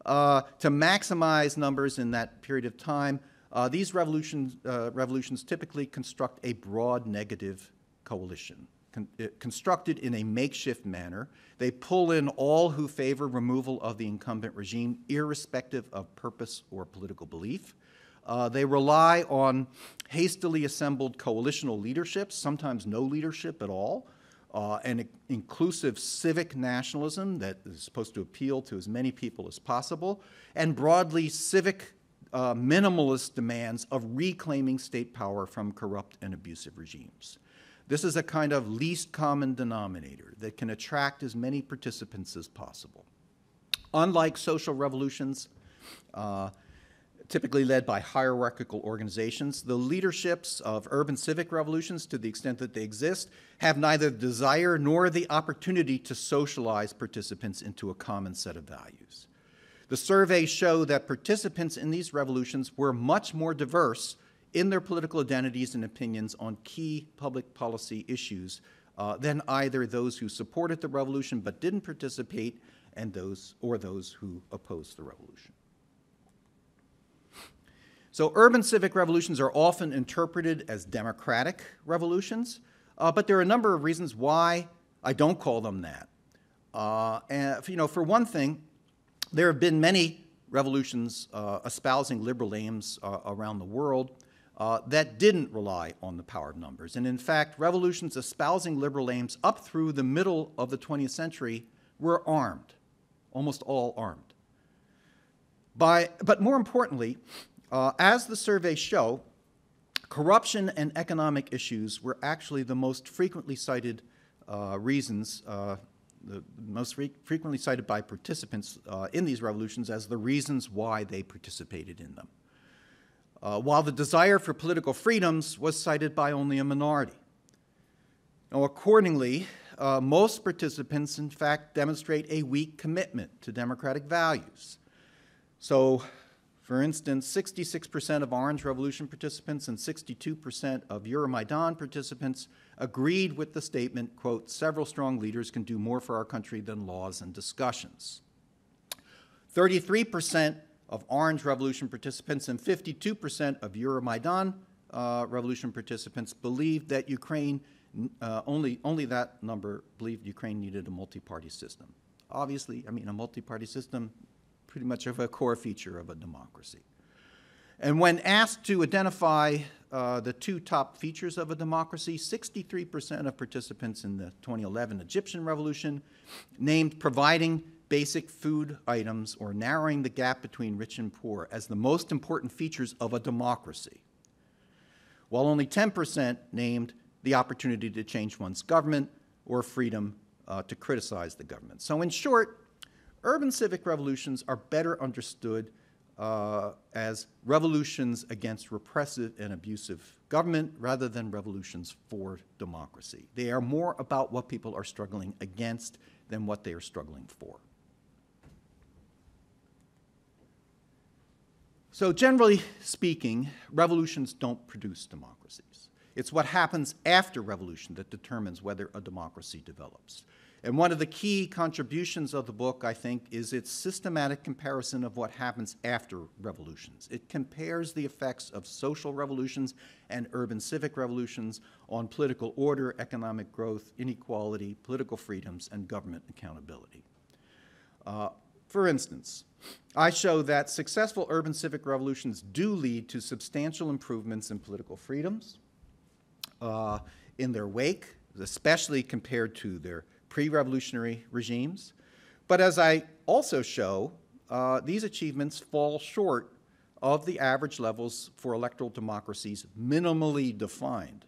Uh, to maximize numbers in that period of time, Uh, these revolutions, uh, revolutions typically construct a broad negative coalition, con uh, constructed in a makeshift manner. They pull in all who favor removal of the incumbent regime, irrespective of purpose or political belief. Uh, they rely on hastily assembled coalitional leaderships, sometimes no leadership at all, uh, and inclusive civic nationalism that is supposed to appeal to as many people as possible, and broadly civic Uh, minimalist demands of reclaiming state power from corrupt and abusive regimes. This is a kind of least common denominator that can attract as many participants as possible. Unlike social revolutions, uh, typically led by hierarchical organizations, the leaderships of urban civic revolutions, to the extent that they exist, have neither the desire nor the opportunity to socialize participants into a common set of values. The surveys show that participants in these revolutions were much more diverse in their political identities and opinions on key public policy issues uh, than either those who supported the revolution but didn't participate and those, or those who opposed the revolution. So urban civic revolutions are often interpreted as democratic revolutions, uh, but there are a number of reasons why I don't call them that. Uh, and, you know, for one thing, there have been many revolutions uh, espousing liberal aims uh, around the world uh, that didn't rely on the power of numbers. And in fact, revolutions espousing liberal aims up through the middle of the twentieth century were armed, almost all armed. By, but more importantly, uh, as the surveys show, corruption and economic issues were actually the most frequently cited uh, reasons uh, the most fre frequently cited by participants uh, in these revolutions as the reasons why they participated in them. Uh, while the desire for political freedoms was cited by only a minority. Now, accordingly, uh, most participants, in fact, demonstrate a weak commitment to democratic values. So, for instance, sixty-six percent of Orange Revolution participants and sixty-two percent of Euromaidan participants agreed with the statement, quote, "Several strong leaders can do more for our country than laws and discussions." thirty-three percent of Orange Revolution participants and fifty-two percent of Euromaidan uh, Revolution participants believed that Ukraine, uh, only, only that number believed Ukraine needed a multi-party system. Obviously, I mean, a multi-party system pretty much of a core feature of a democracy. And when asked to identify uh, the two top features of a democracy, sixty-three percent of participants in the twenty eleven Egyptian Revolution named providing basic food items or narrowing the gap between rich and poor as the most important features of a democracy, while only ten percent named the opportunity to change one's government or freedom uh, to criticize the government. So in short, urban civic revolutions are better understood uh, as revolutions against repressive and abusive government rather than revolutions for democracy. They are more about what people are struggling against than what they are struggling for. So generally speaking, revolutions don't produce democracies. It's what happens after revolution that determines whether a democracy develops. And one of the key contributions of the book, I think, is its systematic comparison of what happens after revolutions. It compares the effects of social revolutions and urban civic revolutions on political order, economic growth, inequality, political freedoms, and government accountability. Uh, For instance, I show that successful urban civic revolutions do lead to substantial improvements in political freedoms uh, in their wake, especially compared to their pre-revolutionary regimes. But as I also show, uh, these achievements fall short of the average levels for electoral democracies minimally defined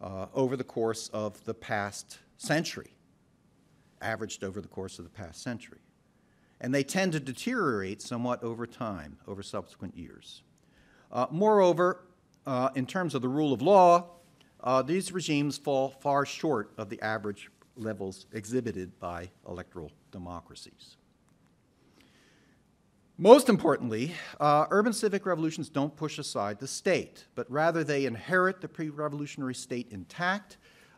uh, over the course of the past century, averaged over the course of the past century. And they tend to deteriorate somewhat over time, over subsequent years. Uh, moreover, uh, in terms of the rule of law, uh, these regimes fall far short of the average levels exhibited by electoral democracies. Most importantly, uh, urban civic revolutions don't push aside the state, but rather they inherit the pre-revolutionary state intact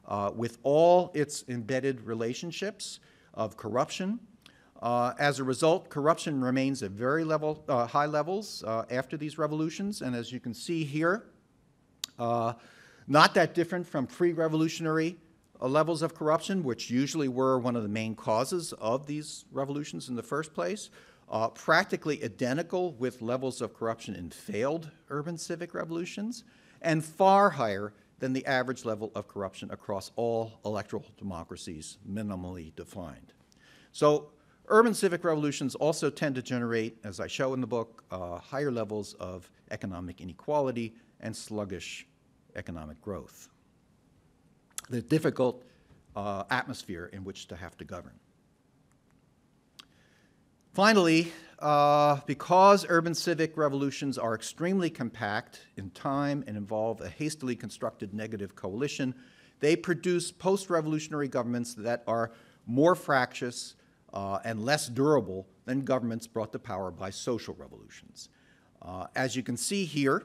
uh, with all its embedded relationships of corruption. Uh, as a result, corruption remains at very level, uh, high levels uh, after these revolutions, and as you can see here, uh, not that different from pre-revolutionary uh, levels of corruption, which usually were one of the main causes of these revolutions in the first place, uh, practically identical with levels of corruption in failed urban civic revolutions, and far higher than the average level of corruption across all electoral democracies minimally defined. So, urban civic revolutions also tend to generate, as I show in the book, uh, higher levels of economic inequality and sluggish economic growth, the difficult uh, atmosphere in which to have to govern. Finally, uh, because urban civic revolutions are extremely compact in time and involve a hastily constructed negative coalition, they produce post-revolutionary governments that are more fractious Uh, and less durable than governments brought to power by social revolutions. Uh, as you can see here,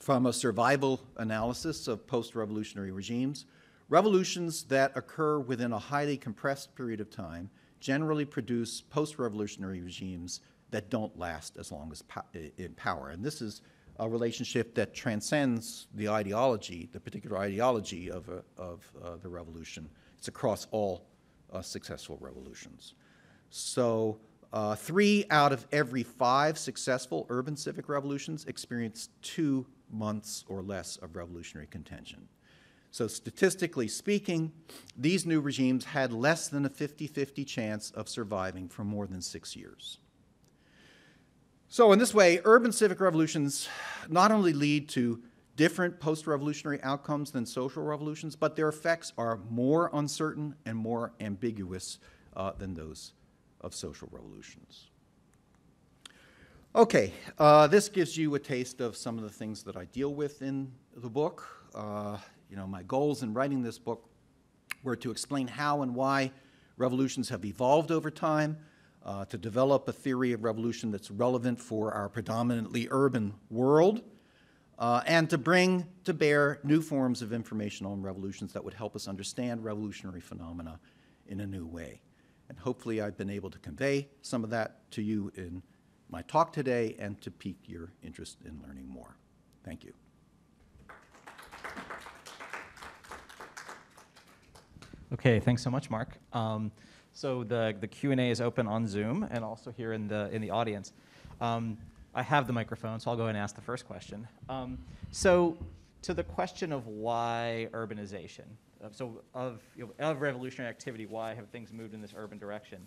from a survival analysis of post-revolutionary regimes, revolutions that occur within a highly compressed period of time generally produce post-revolutionary regimes that don't last as long as po in power. And this is a relationship that transcends the ideology, the particular ideology of, uh, of uh, the revolution. It's across all Uh, successful revolutions. So uh, three out of every five successful urban civic revolutions experienced two months or less of revolutionary contention. So statistically speaking, these new regimes had less than a fifty fifty chance of surviving for more than six years. So in this way, urban civic revolutions not only lead to different post-revolutionary outcomes than social revolutions, but their effects are more uncertain and more ambiguous uh, than those of social revolutions. Okay, uh, this gives you a taste of some of the things that I deal with in the book. Uh, you know, my goals in writing this book were to explain how and why revolutions have evolved over time, uh, to develop a theory of revolution that's relevant for our predominantly urban world, Uh, and to bring to bear new forms of information on revolutions that would help us understand revolutionary phenomena in a new way. And hopefully I've been able to convey some of that to you in my talk today and to pique your interest in learning more. Thank you. Okay, thanks so much, Mark. Um, so the, the Q and A is open on Zoom and also here in the, in the audience. Um, I have the microphone, so I'll go and ask the first question. Um, so to the question of why urbanization, so of, you know, of revolutionary activity, why have things moved in this urban direction?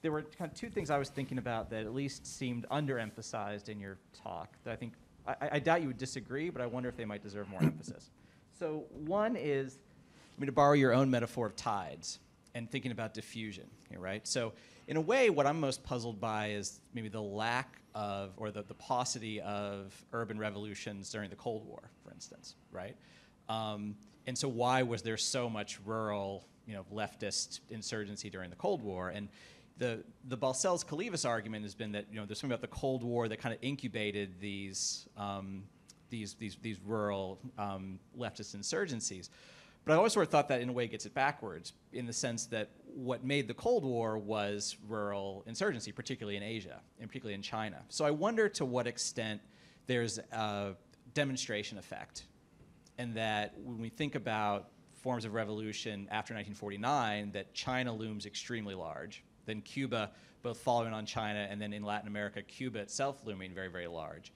There were kind of two things I was thinking about that at least seemed underemphasized in your talk that I think, I, I doubt you would disagree, but I wonder if they might deserve more emphasis. So one is, I mean, to borrow your own metaphor of tides and thinking about diffusion, right? So in a way, what I'm most puzzled by is maybe the lack of, or the, the paucity of urban revolutions during the Cold War, for instance, right? Um, and so why was there so much rural, you know, leftist insurgency during the Cold War? And the, the Balcells-Kalevis argument has been that, you know, there's something about the Cold War that kind of incubated these, um, these, these, these rural um, leftist insurgencies. But I always sort of thought that in a way gets it backwards, in the sense that what made the Cold War was rural insurgency, particularly in Asia, and particularly in China. So I wonder to what extent there's a demonstration effect, and that when we think about forms of revolution after nineteen forty-nine, that China looms extremely large. Then Cuba, both following on China, and then in Latin America, Cuba itself looming very, very large.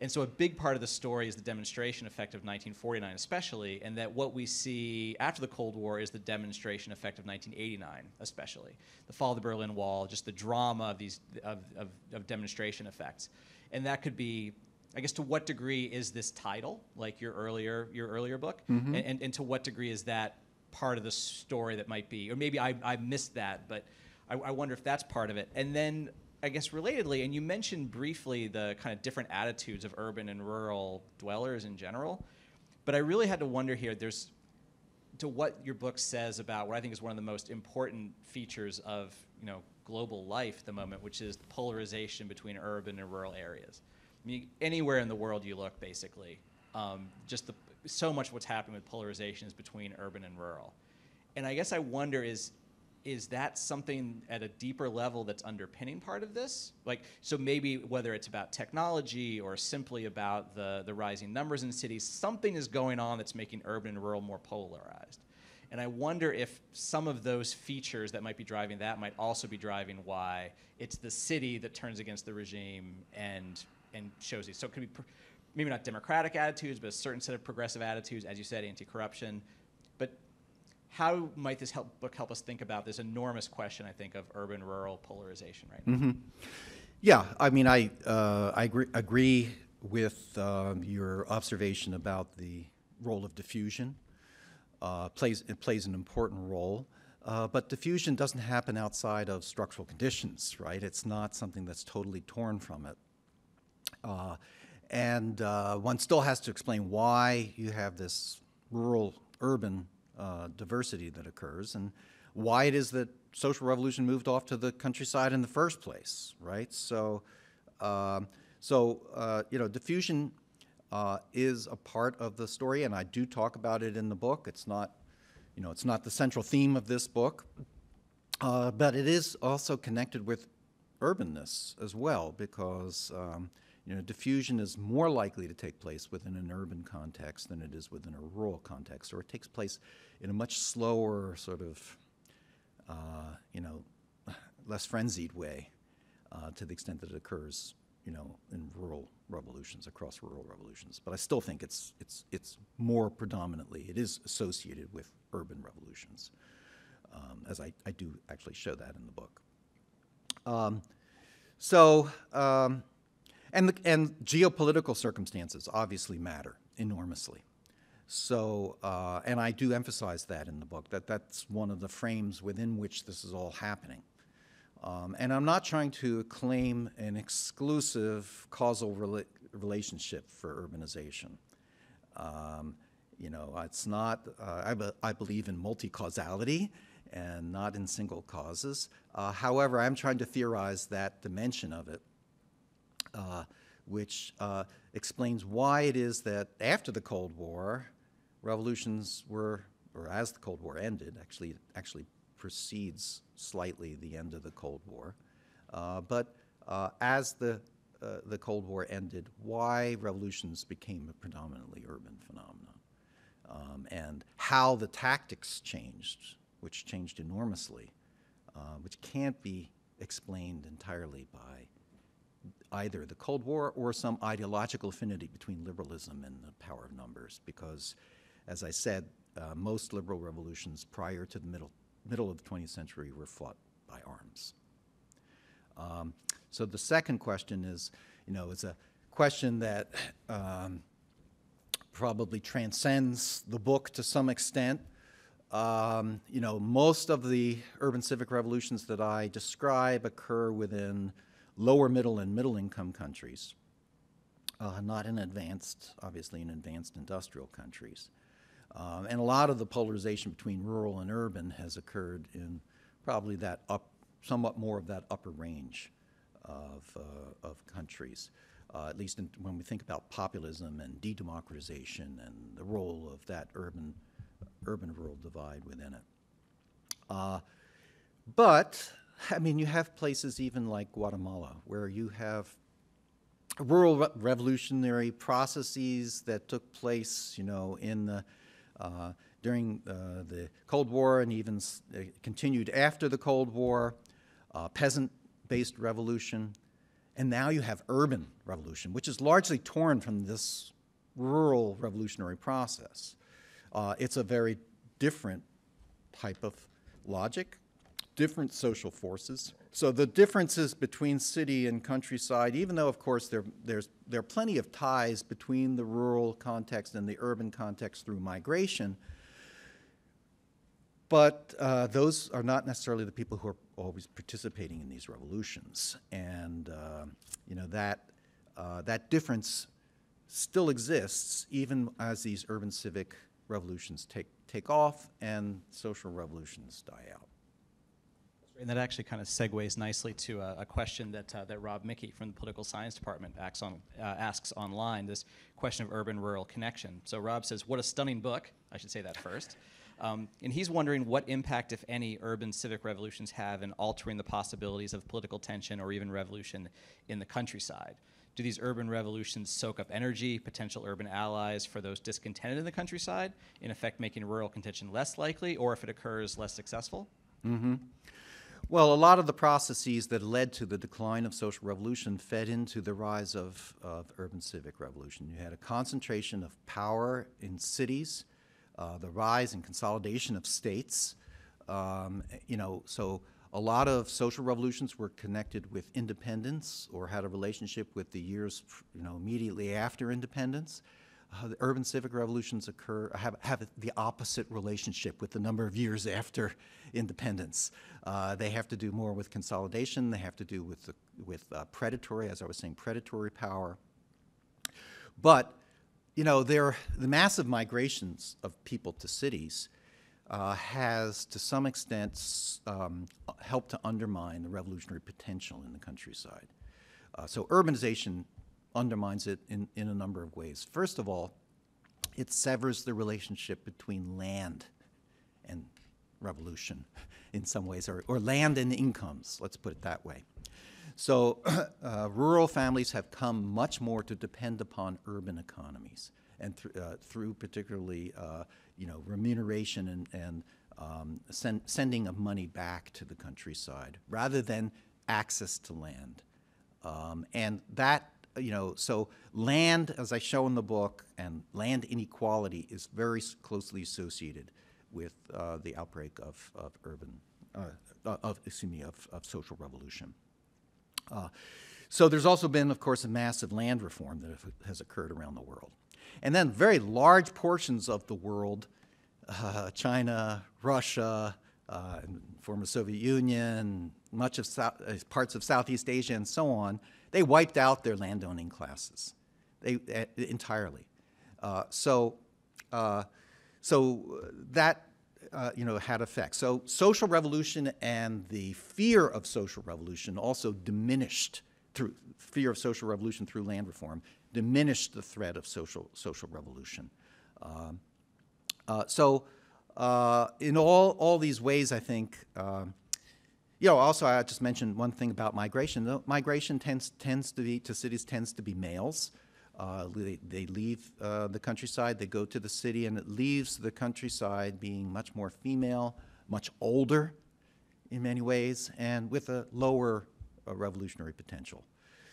And so a big part of the story is the demonstration effect of nineteen forty-nine especially, and that what we see after the Cold War is the demonstration effect of nineteen eighty-nine especially. The fall of the Berlin Wall, just the drama of these of, of, of demonstration effects. And that could be, I guess, to what degree is this tidal, like your earlier, your earlier book, mm-hmm. and, and, and to what degree is that part of the story that might be, or maybe I, I missed that, but I, I wonder if that's part of it. And then, I guess, relatedly, and you mentioned briefly the kind of different attitudes of urban and rural dwellers in general, but I really had to wonder here, there's, to what your book says about what I think is one of the most important features of, you know, global life at the moment, which is the polarization between urban and rural areas. I mean, anywhere in the world you look, basically, um, just the, so much what's happening with polarization is between urban and rural. And I guess I wonder is, is that something at a deeper level that's underpinning part of this? Like, so maybe whether it's about technology or simply about the, the rising numbers in cities, something is going on that's making urban and rural more polarized. And I wonder if some of those features that might be driving that might also be driving why it's the city that turns against the regime and, and shows these. So it could be pr- maybe not democratic attitudes, but a certain set of progressive attitudes, as you said, anti-corruption. How might this help book help us think about this enormous question, I think, of urban-rural polarization right now? Mm-hmm. Yeah, I mean, I, uh, I agree, agree with um, your observation about the role of diffusion. Uh, plays, it plays an important role, uh, but diffusion doesn't happen outside of structural conditions, right? It's not something that's totally torn from it. Uh, and uh, one still has to explain why you have this rural-urban Uh, diversity that occurs, and why it is that social revolution moved off to the countryside in the first place, right? So, um, so uh, you know, diffusion uh, is a part of the story, and I do talk about it in the book. It's not, you know, it's not the central theme of this book, uh, but it is also connected with urbanness as well, because um, you know, diffusion is more likely to take place within an urban context than it is within a rural context, or it takes place in a much slower sort of, uh, you know, less frenzied way, uh, to the extent that it occurs, you know, in rural revolutions, across rural revolutions. But I still think it's it's it's more predominantly, it is associated with urban revolutions, um, as I I do actually show that in the book. Um, so. Um, And, the, and geopolitical circumstances obviously matter enormously. So, uh, and I do emphasize that in the book, that that's one of the frames within which this is all happening. Um, and I'm not trying to claim an exclusive causal rela- relationship for urbanization. Um, you know, it's not, uh, I, be, I believe in multi-causality and not in single causes. Uh, however, I'm trying to theorize that dimension of it, Uh, which uh, explains why it is that after the Cold War, revolutions were, or as the Cold War ended, actually it actually precedes slightly the end of the Cold War, uh, but uh, as the, uh, the Cold War ended, why revolutions became a predominantly urban phenomenon, um, and how the tactics changed, which changed enormously, uh, which can't be explained entirely by either the Cold War or some ideological affinity between liberalism and the power of numbers, because, as I said, uh, most liberal revolutions prior to the middle, middle of the twentieth century were fought by arms. Um, so the second question is, you know, it's a question that um, probably transcends the book to some extent. Um, you know, most of the urban civic revolutions that I describe occur within lower middle and middle income countries, uh, not in advanced, obviously in advanced industrial countries. Um, and a lot of the polarization between rural and urban has occurred in probably that up, somewhat more of that upper range of, uh, of countries, uh, at least in, when we think about populism and de-democratization and the role of that urban, urban-rural divide within it. Uh, but, I mean, you have places even like Guatemala, where you have rural re revolutionary processes that took place, you know, in the, uh, during uh, the Cold War and even s uh, continued after the Cold War, uh, peasant-based revolution. And now you have urban revolution, which is largely torn from this rural revolutionary process. Uh, it's a very different type of logic, different social forces. So the differences between city and countryside, even though, of course, there, there's, there are plenty of ties between the rural context and the urban context through migration, but uh, those are not necessarily the people who are always participating in these revolutions. And uh, you know, that, uh, that difference still exists even as these urban civic revolutions take, take off and social revolutions die out. And that actually kind of segues nicely to a, a question that, uh, that Rob Mickey from the Political Science Department acts on, uh, asks online, this question of urban-rural connection. So Rob says, what a stunning book. I should say that first. Um, and he's wondering what impact, if any, urban civic revolutions have in altering the possibilities of political tension or even revolution in the countryside. Do these urban revolutions soak up energy, potential urban allies for those discontented in the countryside, in effect making rural contention less likely, or if it occurs, less successful? Mm-hmm. Well, a lot of the processes that led to the decline of social revolution fed into the rise of, of urban civic revolution. You had a concentration of power in cities, uh, the rise and consolidation of states. Um, you know, so a lot of social revolutions were connected with independence or had a relationship with the years, you know, immediately after independence. Uh, the urban civic revolutions occur, have, have the opposite relationship with the number of years after independence. Uh, they have to do more with consolidation. They have to do with, the, with uh, predatory, as I was saying, predatory power. But, you know, there, the massive migrations of people to cities uh, has, to some extent, um, helped to undermine the revolutionary potential in the countryside. Uh, so urbanization undermines it in, in a number of ways. First of all, it severs the relationship between land and revolution in some ways, or, or land and incomes, let's put it that way. So uh, rural families have come much more to depend upon urban economies, and th uh, through particularly uh, you know, remuneration and, and um, send, sending of money back to the countryside, rather than access to land. Um, and that You know, so land, as I show in the book, and land inequality is very closely associated with uh, the outbreak of, of urban, uh, of excuse me, of, of social revolution. Uh, so there's also been, of course, a massive land reform that has occurred around the world, and then very large portions of the world, uh, China, Russia, uh, and former Soviet Union, much of South, uh, parts of Southeast Asia, and so on. They wiped out their landowning classes, they uh, entirely. Uh, so, uh, so that uh, you know, had effects. So social revolution and the fear of social revolution also diminished through fear of social revolution through land reform diminished the threat of social social revolution. Um, uh, so, uh, in all all these ways, I think. Uh, You know, also, I just mentioned one thing about migration. Migration tends, tends to be, to cities tends to be males. Uh, they, they leave uh, the countryside, they go to the city, and it leaves the countryside being much more female, much older in many ways, and with a lower uh, revolutionary potential.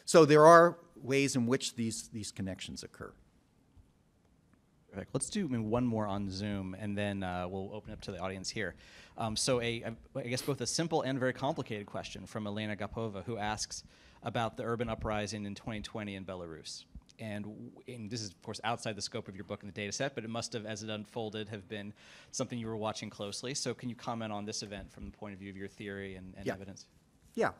So there are ways in which these, these connections occur. Let's do one more on Zoom, and then uh, we'll open up to the audience here. Um, so a, a, I guess both a simple and very complicated question from Elena Gapova, who asks about the urban uprising in twenty twenty in Belarus. And, and this is, of course, outside the scope of your book and the data set, but it must have, as it unfolded, have been something you were watching closely. So can you comment on this event from the point of view of your theory and, and yeah. evidence? Yeah.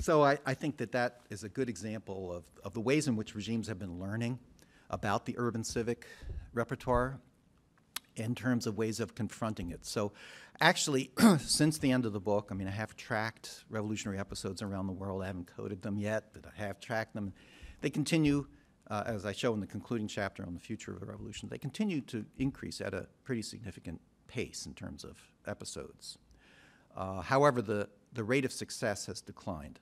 So I, I think that that is a good example of, of the ways in which regimes have been learning about the urban civic repertoire in terms of ways of confronting it. So actually, since the end of the book, I mean, I have tracked revolutionary episodes around the world. I haven't coded them yet, but I have tracked them. They continue, uh, as I show in the concluding chapter on the future of the revolution, they continue to increase at a pretty significant pace in terms of episodes. Uh, however, the, the rate of success has declined.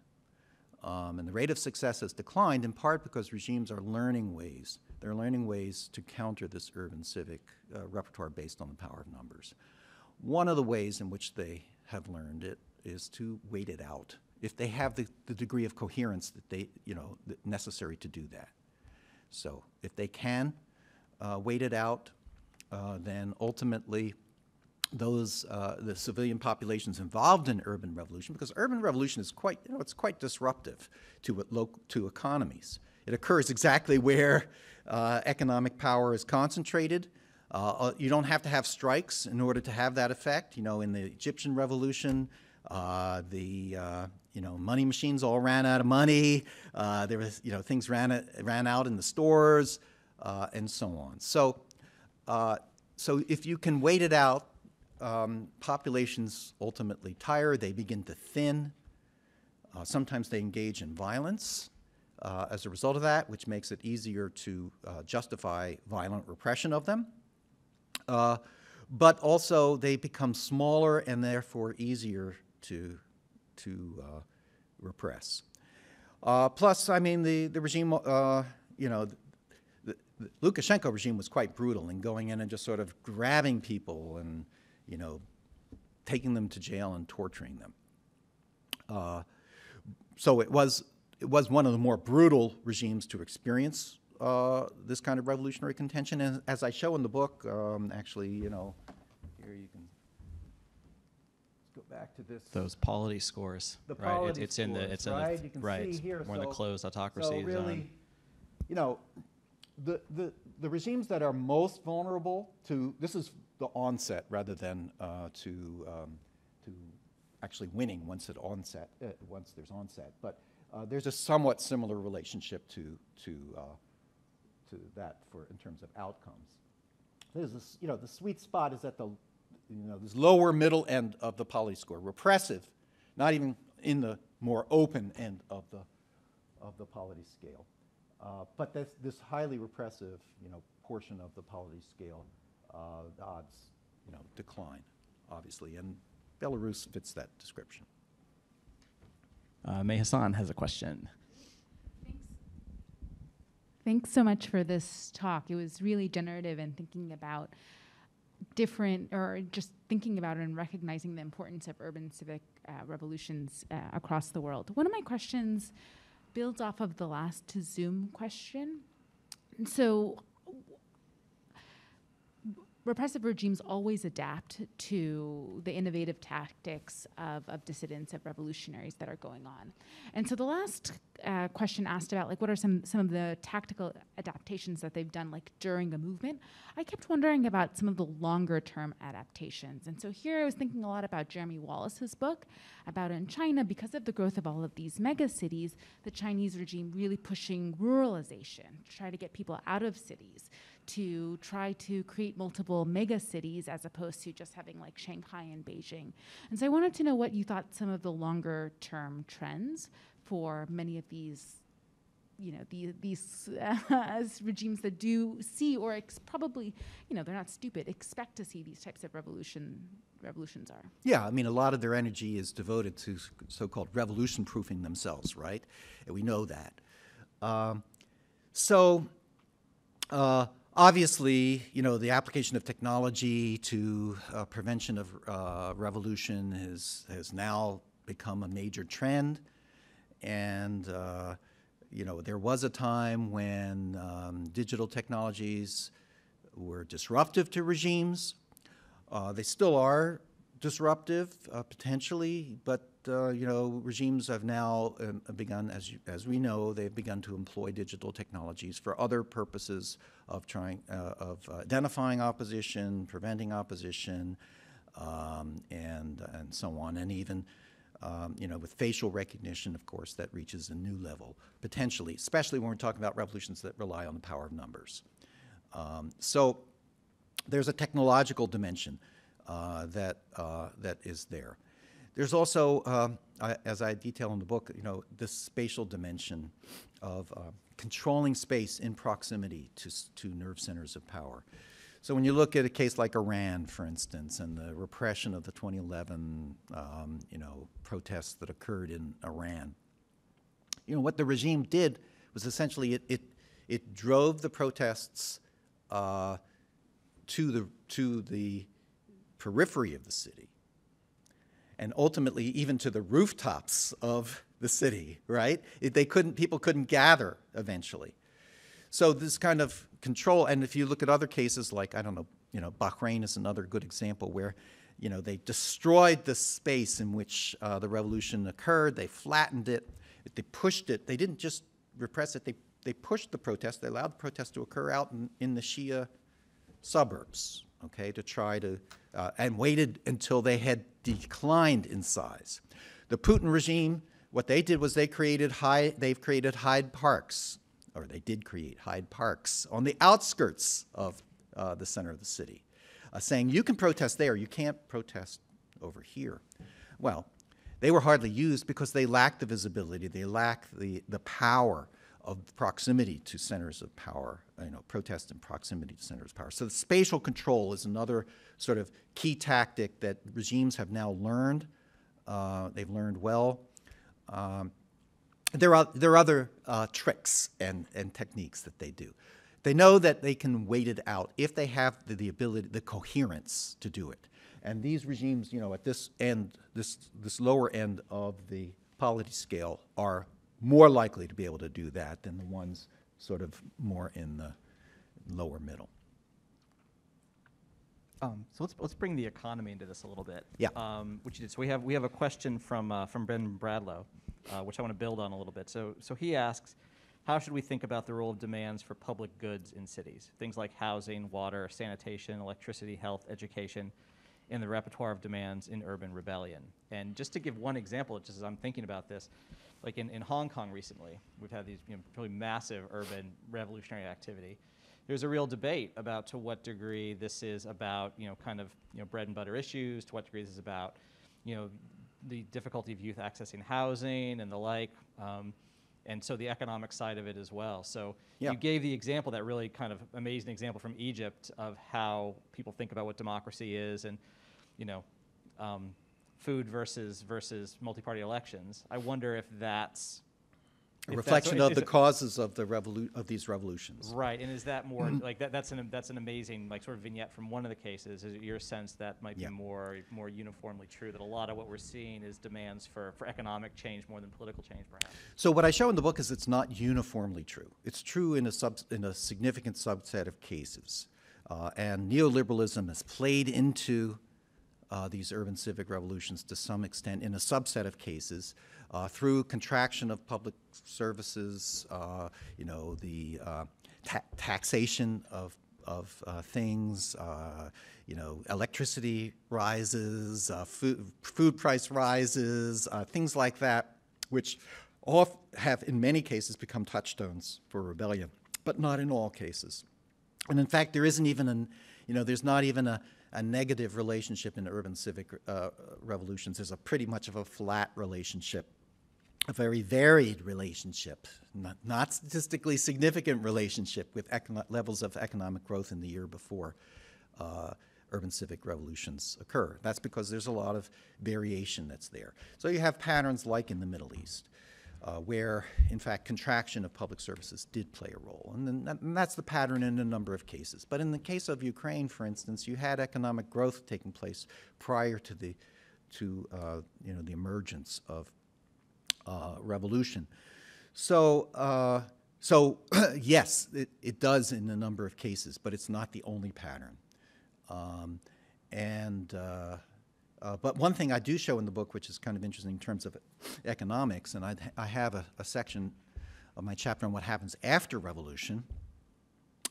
Um, and the rate of success has declined in part because regimes are learning ways. They're learning ways to counter this urban civic uh, repertoire based on the power of numbers. One of the ways in which they have learned it is to wait it out, if they have the, the degree of coherence that they, you know, necessary to do that. So if they can uh, wait it out, uh, then ultimately those, uh, the civilian populations involved in urban revolution, because urban revolution is quite, you know, it's quite disruptive to, local, to economies. It occurs exactly where uh, economic power is concentrated. Uh, you don't have to have strikes in order to have that effect. You know, in the Egyptian Revolution, uh, the uh, you know money machines all ran out of money. Uh, there was you know things ran ran out in the stores, uh, and so on. So, uh, so if you can wait it out, um, populations ultimately tire. They begin to thin. Uh, sometimes they engage in violence. Uh, as a result of that, which makes it easier to uh, justify violent repression of them. Uh, but also they become smaller and therefore easier to, to uh, repress. Uh, plus, I mean, the, the regime, uh, you know, the, the, the Lukashenko regime was quite brutal in going in and just sort of grabbing people and, you know, taking them to jail and torturing them. Uh, so it was... It was one of the more brutal regimes to experience uh, this kind of revolutionary contention. And as I show in the book, um, actually, you know, here you can go back to this. Those polity scores, the right? Polity it, it's scores, in the it's right? in the you can right. see here, more so, the closed autocracy. So really, zone. you know, the the the regimes that are most vulnerable to this is the onset rather than uh, to um, to actually winning once at onset uh, once there's onset, but. Uh, there's a somewhat similar relationship to to uh, to that for in terms of outcomes. There's this, you know, the sweet spot is at the you know this lower middle end of the poly score, repressive, not even in the more open end of the of the polity scale, uh, but this this highly repressive you know portion of the polity scale, uh, the odds you know decline, obviously, and Belarus fits that description. Uh, May Hassan has a question. Thanks. Thanks so much for this talk. It was really generative in thinking about different, or just thinking about and recognizing the importance of urban civic uh, revolutions uh, across the world. One of my questions builds off of the last to Zoom question. And so repressive regimes always adapt to the innovative tactics of, of dissidents, of revolutionaries that are going on. And so the last uh, question asked about like what are some, some of the tactical adaptations that they've done like during a movement, I kept wondering about some of the longer term adaptations. And so here I was thinking a lot about Jeremy Wallace's book about in China, because of the growth of all of these mega cities, the Chinese regime really pushing ruralization to try to get people out of cities, to try to create multiple mega cities as opposed to just having like Shanghai and Beijing. And so I wanted to know what you thought some of the longer term trends for many of these, you know, the, these uh, regimes that do see or ex probably, you know, they're not stupid, expect to see these types of revolution, revolutions are. Yeah, I mean, a lot of their energy is devoted to so-called revolution-proofing themselves, right? And we know that. Um, so, uh, Obviously, you know, the application of technology to uh, prevention of uh, revolution has, has now become a major trend. And uh, you know, there was a time when um, digital technologies were disruptive to regimes. Uh, they still are disruptive, uh, potentially, but, uh, you know, regimes have now um, begun, as, you, as we know, they've begun to employ digital technologies for other purposes of trying, uh, of identifying opposition, preventing opposition, um, and, and so on, and even, Um, you know, with facial recognition, of course, that reaches a new level, potentially, especially when we're talking about revolutions that rely on the power of numbers. Um, so there's a technological dimension uh, that, uh, that is there. There's also, uh, I, as I detail in the book, you know, this spatial dimension of uh, controlling space in proximity to, to nerve centers of power. So when you look at a case like Iran, for instance, and the repression of the twenty eleven, um, you know, protests that occurred in Iran, you know, what the regime did was essentially it it, it drove the protests uh, to the to the periphery of the city, and ultimately even to the rooftops of the city. Right? It, they couldn't. People couldn't gather eventually. So this kind of control, and if you look at other cases like, I don't know, you know, Bahrain is another good example where, you know, they destroyed the space in which uh, the revolution occurred. They flattened it. They pushed it. They didn't just repress it. They, they pushed the protest. They allowed the protest to occur out in, in the Shia suburbs, okay, to try to, uh, and waited until they had declined in size. The Putin regime, what they did was they created high, they've created Hyde Parks. Or they did create Hyde Parks on the outskirts of uh, the center of the city, uh, saying you can protest there, you can't protest over here. Well, they were hardly used because they lacked the visibility, they lacked the, the power of proximity to centers of power, you know, protest in proximity to centers of power. So the spatial control is another sort of key tactic that regimes have now learned. Uh, they've learned well. Um, There are, there are other uh, tricks and, and techniques that they do. They know that they can wait it out if they have the, the ability, the coherence to do it. And these regimes, you know, at this end, this, this lower end of the polity scale are more likely to be able to do that than the ones sort of more in the lower middle. Um, so let's let's bring the economy into this a little bit. Yeah. Um, which you did. So we have we have a question from uh, from Ben Bradlow, uh, which I want to build on a little bit. So so he asks, how should we think about the role of demands for public goods in cities? Things like housing, water, sanitation, electricity, health, education, and the repertoire of demands in urban rebellion. And just to give one example, just as I'm thinking about this, like in in Hong Kong recently, we've had these you know, really massive urban revolutionary activity. There's a real debate about to what degree this is about, you know, kind of, you know, bread and butter issues, to what degree this is about, you know, the difficulty of youth accessing housing and the like, um, and so the economic side of it as well. So yeah. You gave the example, that really kind of amazing example from Egypt of how people think about what democracy is and, you know, um, food versus, versus multi-party elections. I wonder if that's a reflection of the causes of the revolu of these revolutions, right? And is that more like that? That's an that's an amazing like sort of vignette from one of the cases. Is it your sense that might yeah. be more more uniformly true, that a lot of what we're seeing is demands for for economic change more than political change, perhaps? So what I show in the book is it's not uniformly true. It's true in a sub in a significant subset of cases, uh, and neoliberalism has played into Uh, these urban civic revolutions to some extent in a subset of cases uh, through contraction of public services, uh, you know, the uh, ta taxation of, of uh, things, uh, you know, electricity rises, uh, food, food price rises, uh, things like that, which all have in many cases become touchstones for rebellion, but not in all cases. And in fact, there isn't even an, you know, there's not even a a negative relationship in urban civic uh, revolutions. There's a pretty much of a flat relationship, a very varied relationship, not, not statistically significant relationship with levels of economic growth in the year before uh, urban civic revolutions occur. That's because there's a lot of variation that's there. So you have patterns like in the Middle East, uh, where in fact contraction of public services did play a role. And, then that, and that's the pattern in a number of cases. But in the case of Ukraine, for instance, you had economic growth taking place prior to the, to, uh, you know, the emergence of uh, revolution. So, uh, so yes, it, it does in a number of cases, but it's not the only pattern. Um, and uh, uh, but one thing I do show in the book, which is kind of interesting in terms of economics, and I, I have a, a section of my chapter on what happens after revolution,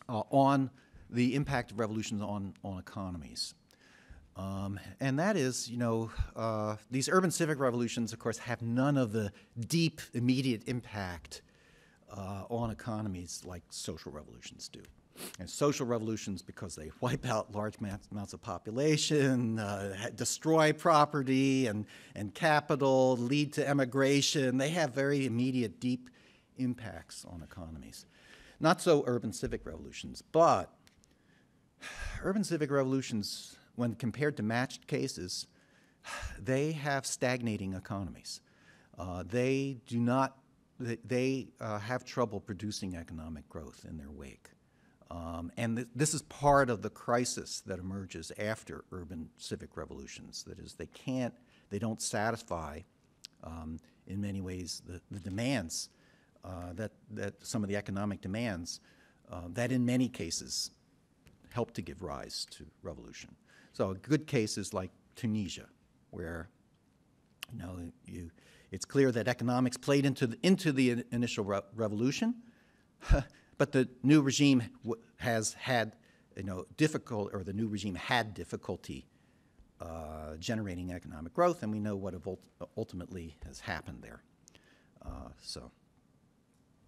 uh, on the impact of revolutions on, on economies. Um, and that is, you know, uh, these urban civic revolutions, of course, have none of the deep, immediate impact uh, on economies like social revolutions do. And social revolutions, because they wipe out large amounts of population, uh, destroy property and, and capital, lead to emigration, they have very immediate, deep impacts on economies. Not so urban civic revolutions, but urban civic revolutions, when compared to matched cases, they have stagnating economies. Uh, they do not, they, they uh, have trouble producing economic growth in their wake. Um, and th this is part of the crisis that emerges after urban civic revolutions. That is, they can't, they don't satisfy, um, in many ways, the, the demands, uh, that, that some of the economic demands uh, that in many cases help to give rise to revolution. So a good case is like Tunisia, where, you know, you, it's clear that economics played into the, into the initial re revolution, but the new regime has had, you know, difficult, or the new regime had difficulty uh, generating economic growth, and we know what ultimately has happened there. Uh, so.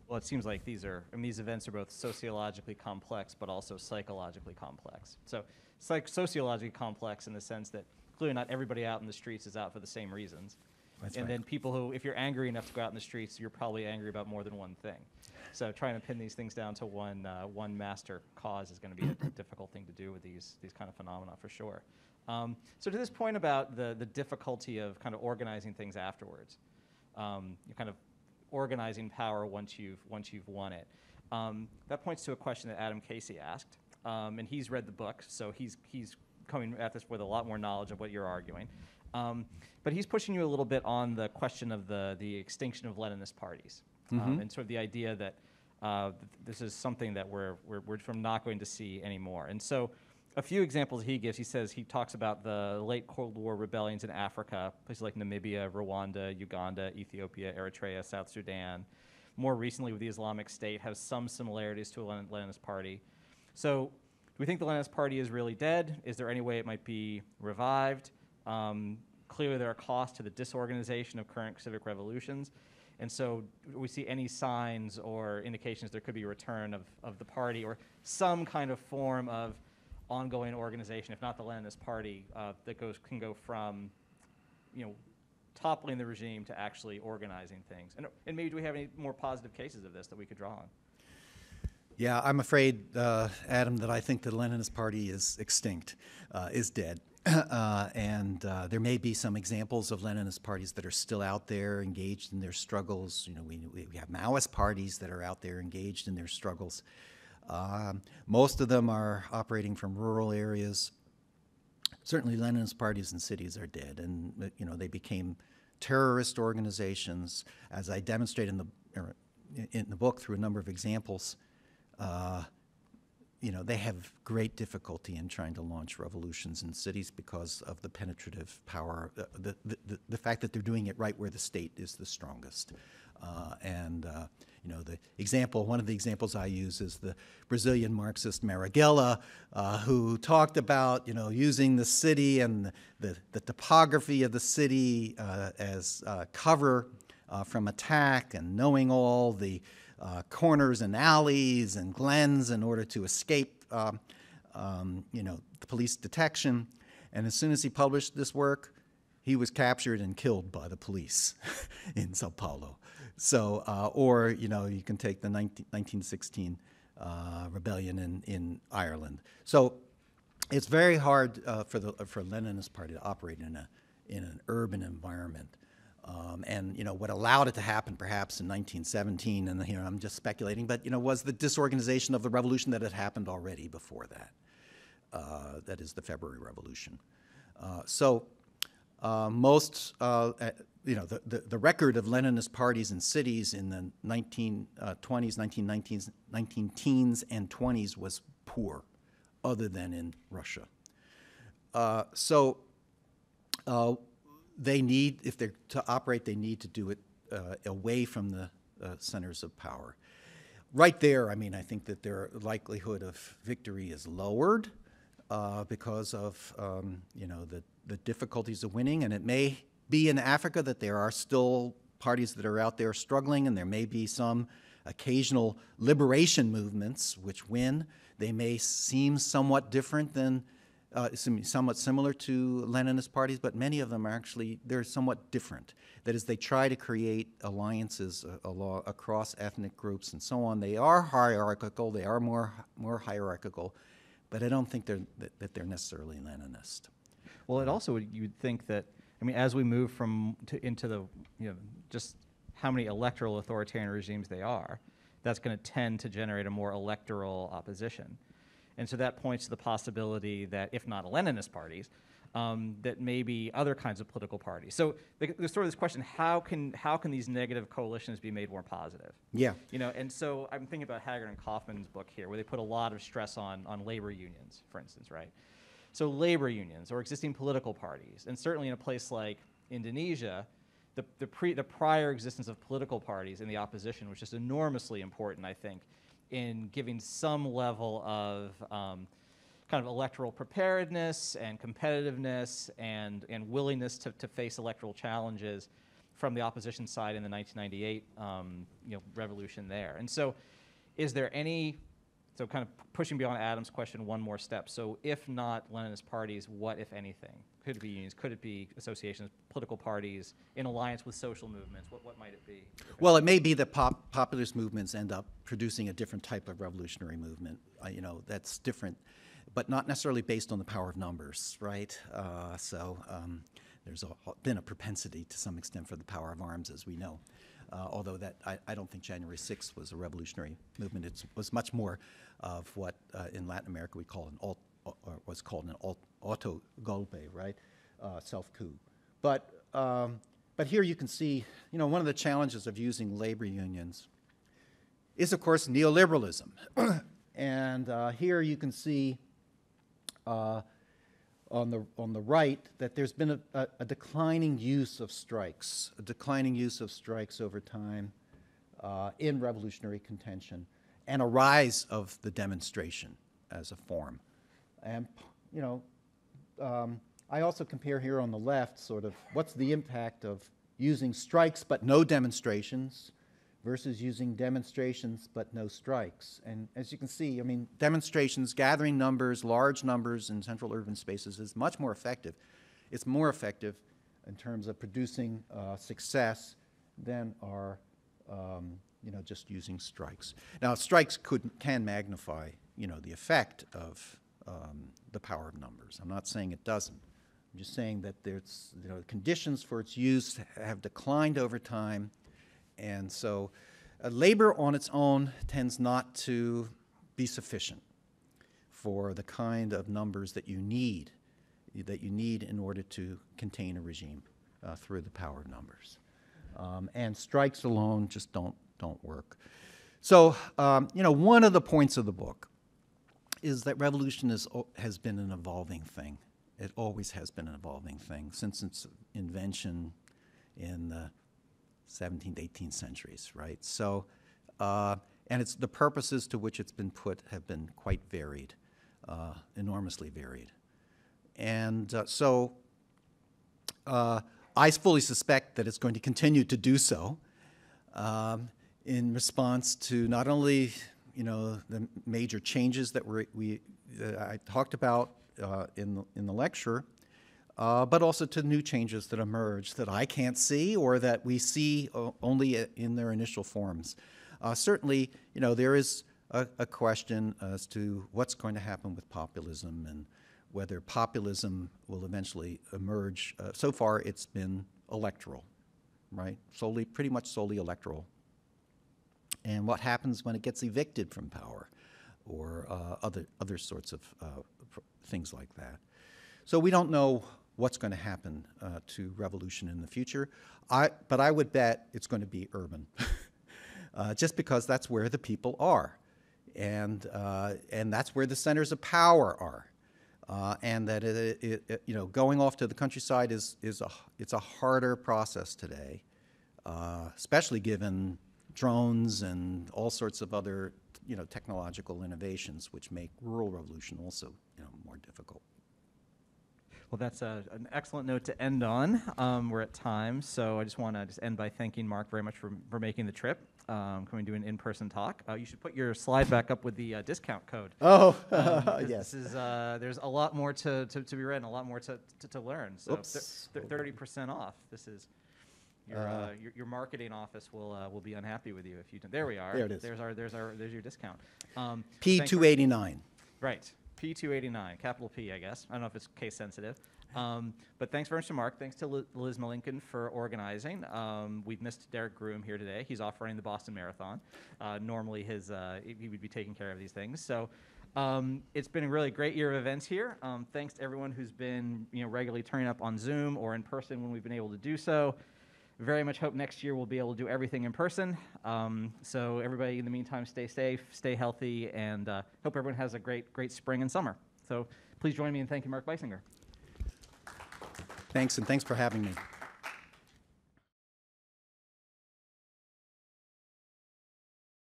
Well, it seems like these are, I mean, these events are both sociologically complex, but also psychologically complex. So psych sociologically complex in the sense that clearly not everybody out in the streets is out for the same reasons. That's and right. Then people who, if you're angry enough to go out in the streets, you're probably angry about more than one thing. So trying to pin these things down to one, uh, one master cause is going to be a difficult thing to do with these, these kind of phenomena for sure. Um, so to this point about the, the difficulty of kind of organizing things afterwards, um, you kind of organizing power once you've, once you've won it. Um, that points to a question that Adam Casey asked, um, and he's read the book, so he's, he's coming at this with a lot more knowledge of what you're arguing. Um, but he's pushing you a little bit on the question of the, the extinction of Leninist parties, mm-hmm. um, and sort of the idea that uh, this is something that we're, we're, we're not going to see anymore. And so a few examples he gives, he says, he talks about the late Cold War rebellions in Africa, places like Namibia, Rwanda, Uganda, Ethiopia, Eritrea, South Sudan. More recently with the Islamic State has some similarities to a Len Leninist party. So do we think the Leninist party is really dead? Is there any way it might be revived? Um, clearly there are costs to the disorganization of current civic revolutions. And so do we see any signs or indications there could be a return of, of the party or some kind of form of ongoing organization, if not the Leninist party, uh, that goes can go from, you know, toppling the regime to actually organizing things? And, and maybe do we have any more positive cases of this that we could draw on? Yeah, I'm afraid, uh, Adam, that I think the Leninist party is extinct, uh, is dead. Uh, and uh, there may be some examples of Leninist parties that are still out there engaged in their struggles. You know, we, we have Maoist parties that are out there engaged in their struggles. Um, most of them are operating from rural areas. Certainly Leninist parties in cities are dead, and you know, they became terrorist organizations, as I demonstrate in the, er, in the book through a number of examples. Uh, you know, they have great difficulty in trying to launch revolutions in cities because of the penetrative power, the, the, the, the fact that they're doing it right where the state is the strongest. Uh, and, uh, you know, the example, one of the examples I use is the Brazilian Marxist Marighella, uh, who talked about, you know, using the city and the, the topography of the city uh, as uh, cover uh, from attack, and knowing all the uh, corners and alleys and glens in order to escape, um, um, you know, the police detection. And as soon as he published this work, he was captured and killed by the police in Sao Paulo. So, uh, or, you know, you can take the nineteen sixteen uh, rebellion in, in Ireland. So it's very hard uh, for the for Leninist party to operate in, a, in an urban environment. Um, and, you know, what allowed it to happen perhaps in nineteen seventeen, and here I'm just speculating, but, you know, was the disorganization of the revolution that had happened already before that. Uh, that is the February Revolution. Uh, so... Uh, most, uh, you know, the, the, the record of Leninist parties in cities in the nineteen twenties, nineteen teens, and twenties was poor, other than in Russia. Uh, so uh, they need, if they're to operate, they need to do it uh, away from the uh, centers of power. Right there, I mean, I think that their likelihood of victory is lowered uh, because of, um, you know, the, the difficulties of winning, and it may be in Africa that there are still parties that are out there struggling, and there may be some occasional liberation movements which win. They may seem somewhat different than, uh, somewhat similar to Leninist parties, but many of them are actually, they're somewhat different. That is, they try to create alliances uh, along, across ethnic groups and so on. They are hierarchical, they are more, more hierarchical, but I don't think they're, that, that they're necessarily Leninist. Well, it also, you'd think that, I mean, as we move from to into the, you know, just how many electoral authoritarian regimes they are, that's going to tend to generate a more electoral opposition. And so that points to the possibility that, if not Leninist parties, um, that maybe other kinds of political parties. So there's sort of this question, how can, how can these negative coalitions be made more positive? Yeah. You know, and so I'm thinking about Haggard and Kaufman's book here, where they put a lot of stress on, on labor unions, for instance, right? So labor unions or existing political parties, and certainly in a place like Indonesia, the, the, pre, the prior existence of political parties in the opposition was just enormously important, I think, in giving some level of um, kind of electoral preparedness and competitiveness and, and willingness to, to face electoral challenges from the opposition side in the nineteen ninety-eight um, you know, revolution there. And so is there any... So kind of pushing beyond Adam's question one more step. So if not Leninist parties, what, if anything? Could it be unions? Could it be associations, political parties, in alliance with social movements? What, what might it be? Well, it may be that pop, populist movements end up producing a different type of revolutionary movement. Uh, you know, that's different, but not necessarily based on the power of numbers, right? Uh, so um, there's a, been a propensity to some extent for the power of arms, as we know. Uh, although that, I, I don't think January sixth was a revolutionary movement. It was much more of what uh, in Latin America we call an alt, or was called an alt, auto golpe, right, uh, self coup. But um, but here you can see, you know, one of the challenges of using labor unions is, of course, neoliberalism, and uh, here you can see uh, on the on the right that there's been a, a, a declining use of strikes, a declining use of strikes over time uh, in revolutionary contention, and a rise of the demonstration as a form. And, you know, um, I also compare here on the left sort of what's the impact of using strikes but no demonstrations versus using demonstrations but no strikes. And as you can see, I mean, demonstrations, gathering numbers, large numbers in central urban spaces is much more effective. It's more effective in terms of producing uh, success than our um, you know, just using strikes. Now, strikes could, can magnify, you know, the effect of um, the power of numbers. I'm not saying it doesn't. I'm just saying that there's, you know, conditions for its use have declined over time, and so uh, labor on its own tends not to be sufficient for the kind of numbers that you need, that you need in order to contain a regime uh, through the power of numbers. Um, and strikes alone just don't don't work. So, um, you know, one of the points of the book is that revolution is, has been an evolving thing. It always has been an evolving thing since its invention in the seventeenth, eighteenth centuries, right? So, uh, and it's the purposes to which it's been put have been quite varied, uh, enormously varied. And uh, so uh, I fully suspect that it's going to continue to do so. Um, in response to not only, you know, the major changes that we're, we uh, I talked about uh, in the, in the lecture, uh, but also to new changes that emerge that I can't see or that we see uh, only in their initial forms. Uh, certainly, you know, there is a, a question as to what's going to happen with populism and whether populism will eventually emerge. Uh, so far, it's been electoral, right? Solely, pretty much solely electoral. And what happens when it gets evicted from power, or uh, other, other sorts of uh, things like that. So we don't know what's going to happen uh, to revolution in the future. I, but I would bet it's going to be urban, uh, just because that's where the people are, and uh, and that's where the centers of power are, uh, and that it, it, it, you know, going off to the countryside is is a it's a harder process today, uh, especially given drones and all sorts of other you know technological innovations, which make rural revolution also you know more difficult. Well, that's a, an excellent note to end on. Um, we're at time, so I just want to just end by thanking Mark very much for, for making the trip, um, coming to an in-person talk. Uh, you should put your slide back up with the uh, discount code. Oh, um, yes. This is, uh, there's a lot more to, to, to be read and a lot more to, to, to learn. So thirty percent off. This is your, uh, uh, your, your marketing office will uh, will be unhappy with you if you don't. There we are. There it is. There's our there's our there's your discount. Um, P two eighty-nine. Right. P two eighty-nine, capital P, I guess. I don't know if it's case sensitive. Um, but thanks very much to Mark. Thanks to Liz Malinkin for organizing. Um, we've missed Derek Groom here today. He's off running the Boston Marathon. Uh, normally his, uh, he would be taking care of these things. So um, it's been a really great year of events here. Um, thanks to everyone who's been you know, regularly turning up on Zoom or in person when we've been able to do so. Very much hope next year we'll be able to do everything in person. Um, so everybody, in the meantime, stay safe, stay healthy, and uh, hope everyone has a great, great spring and summer. So please join me in thanking Mark Beissinger. Thanks, and thanks for having me.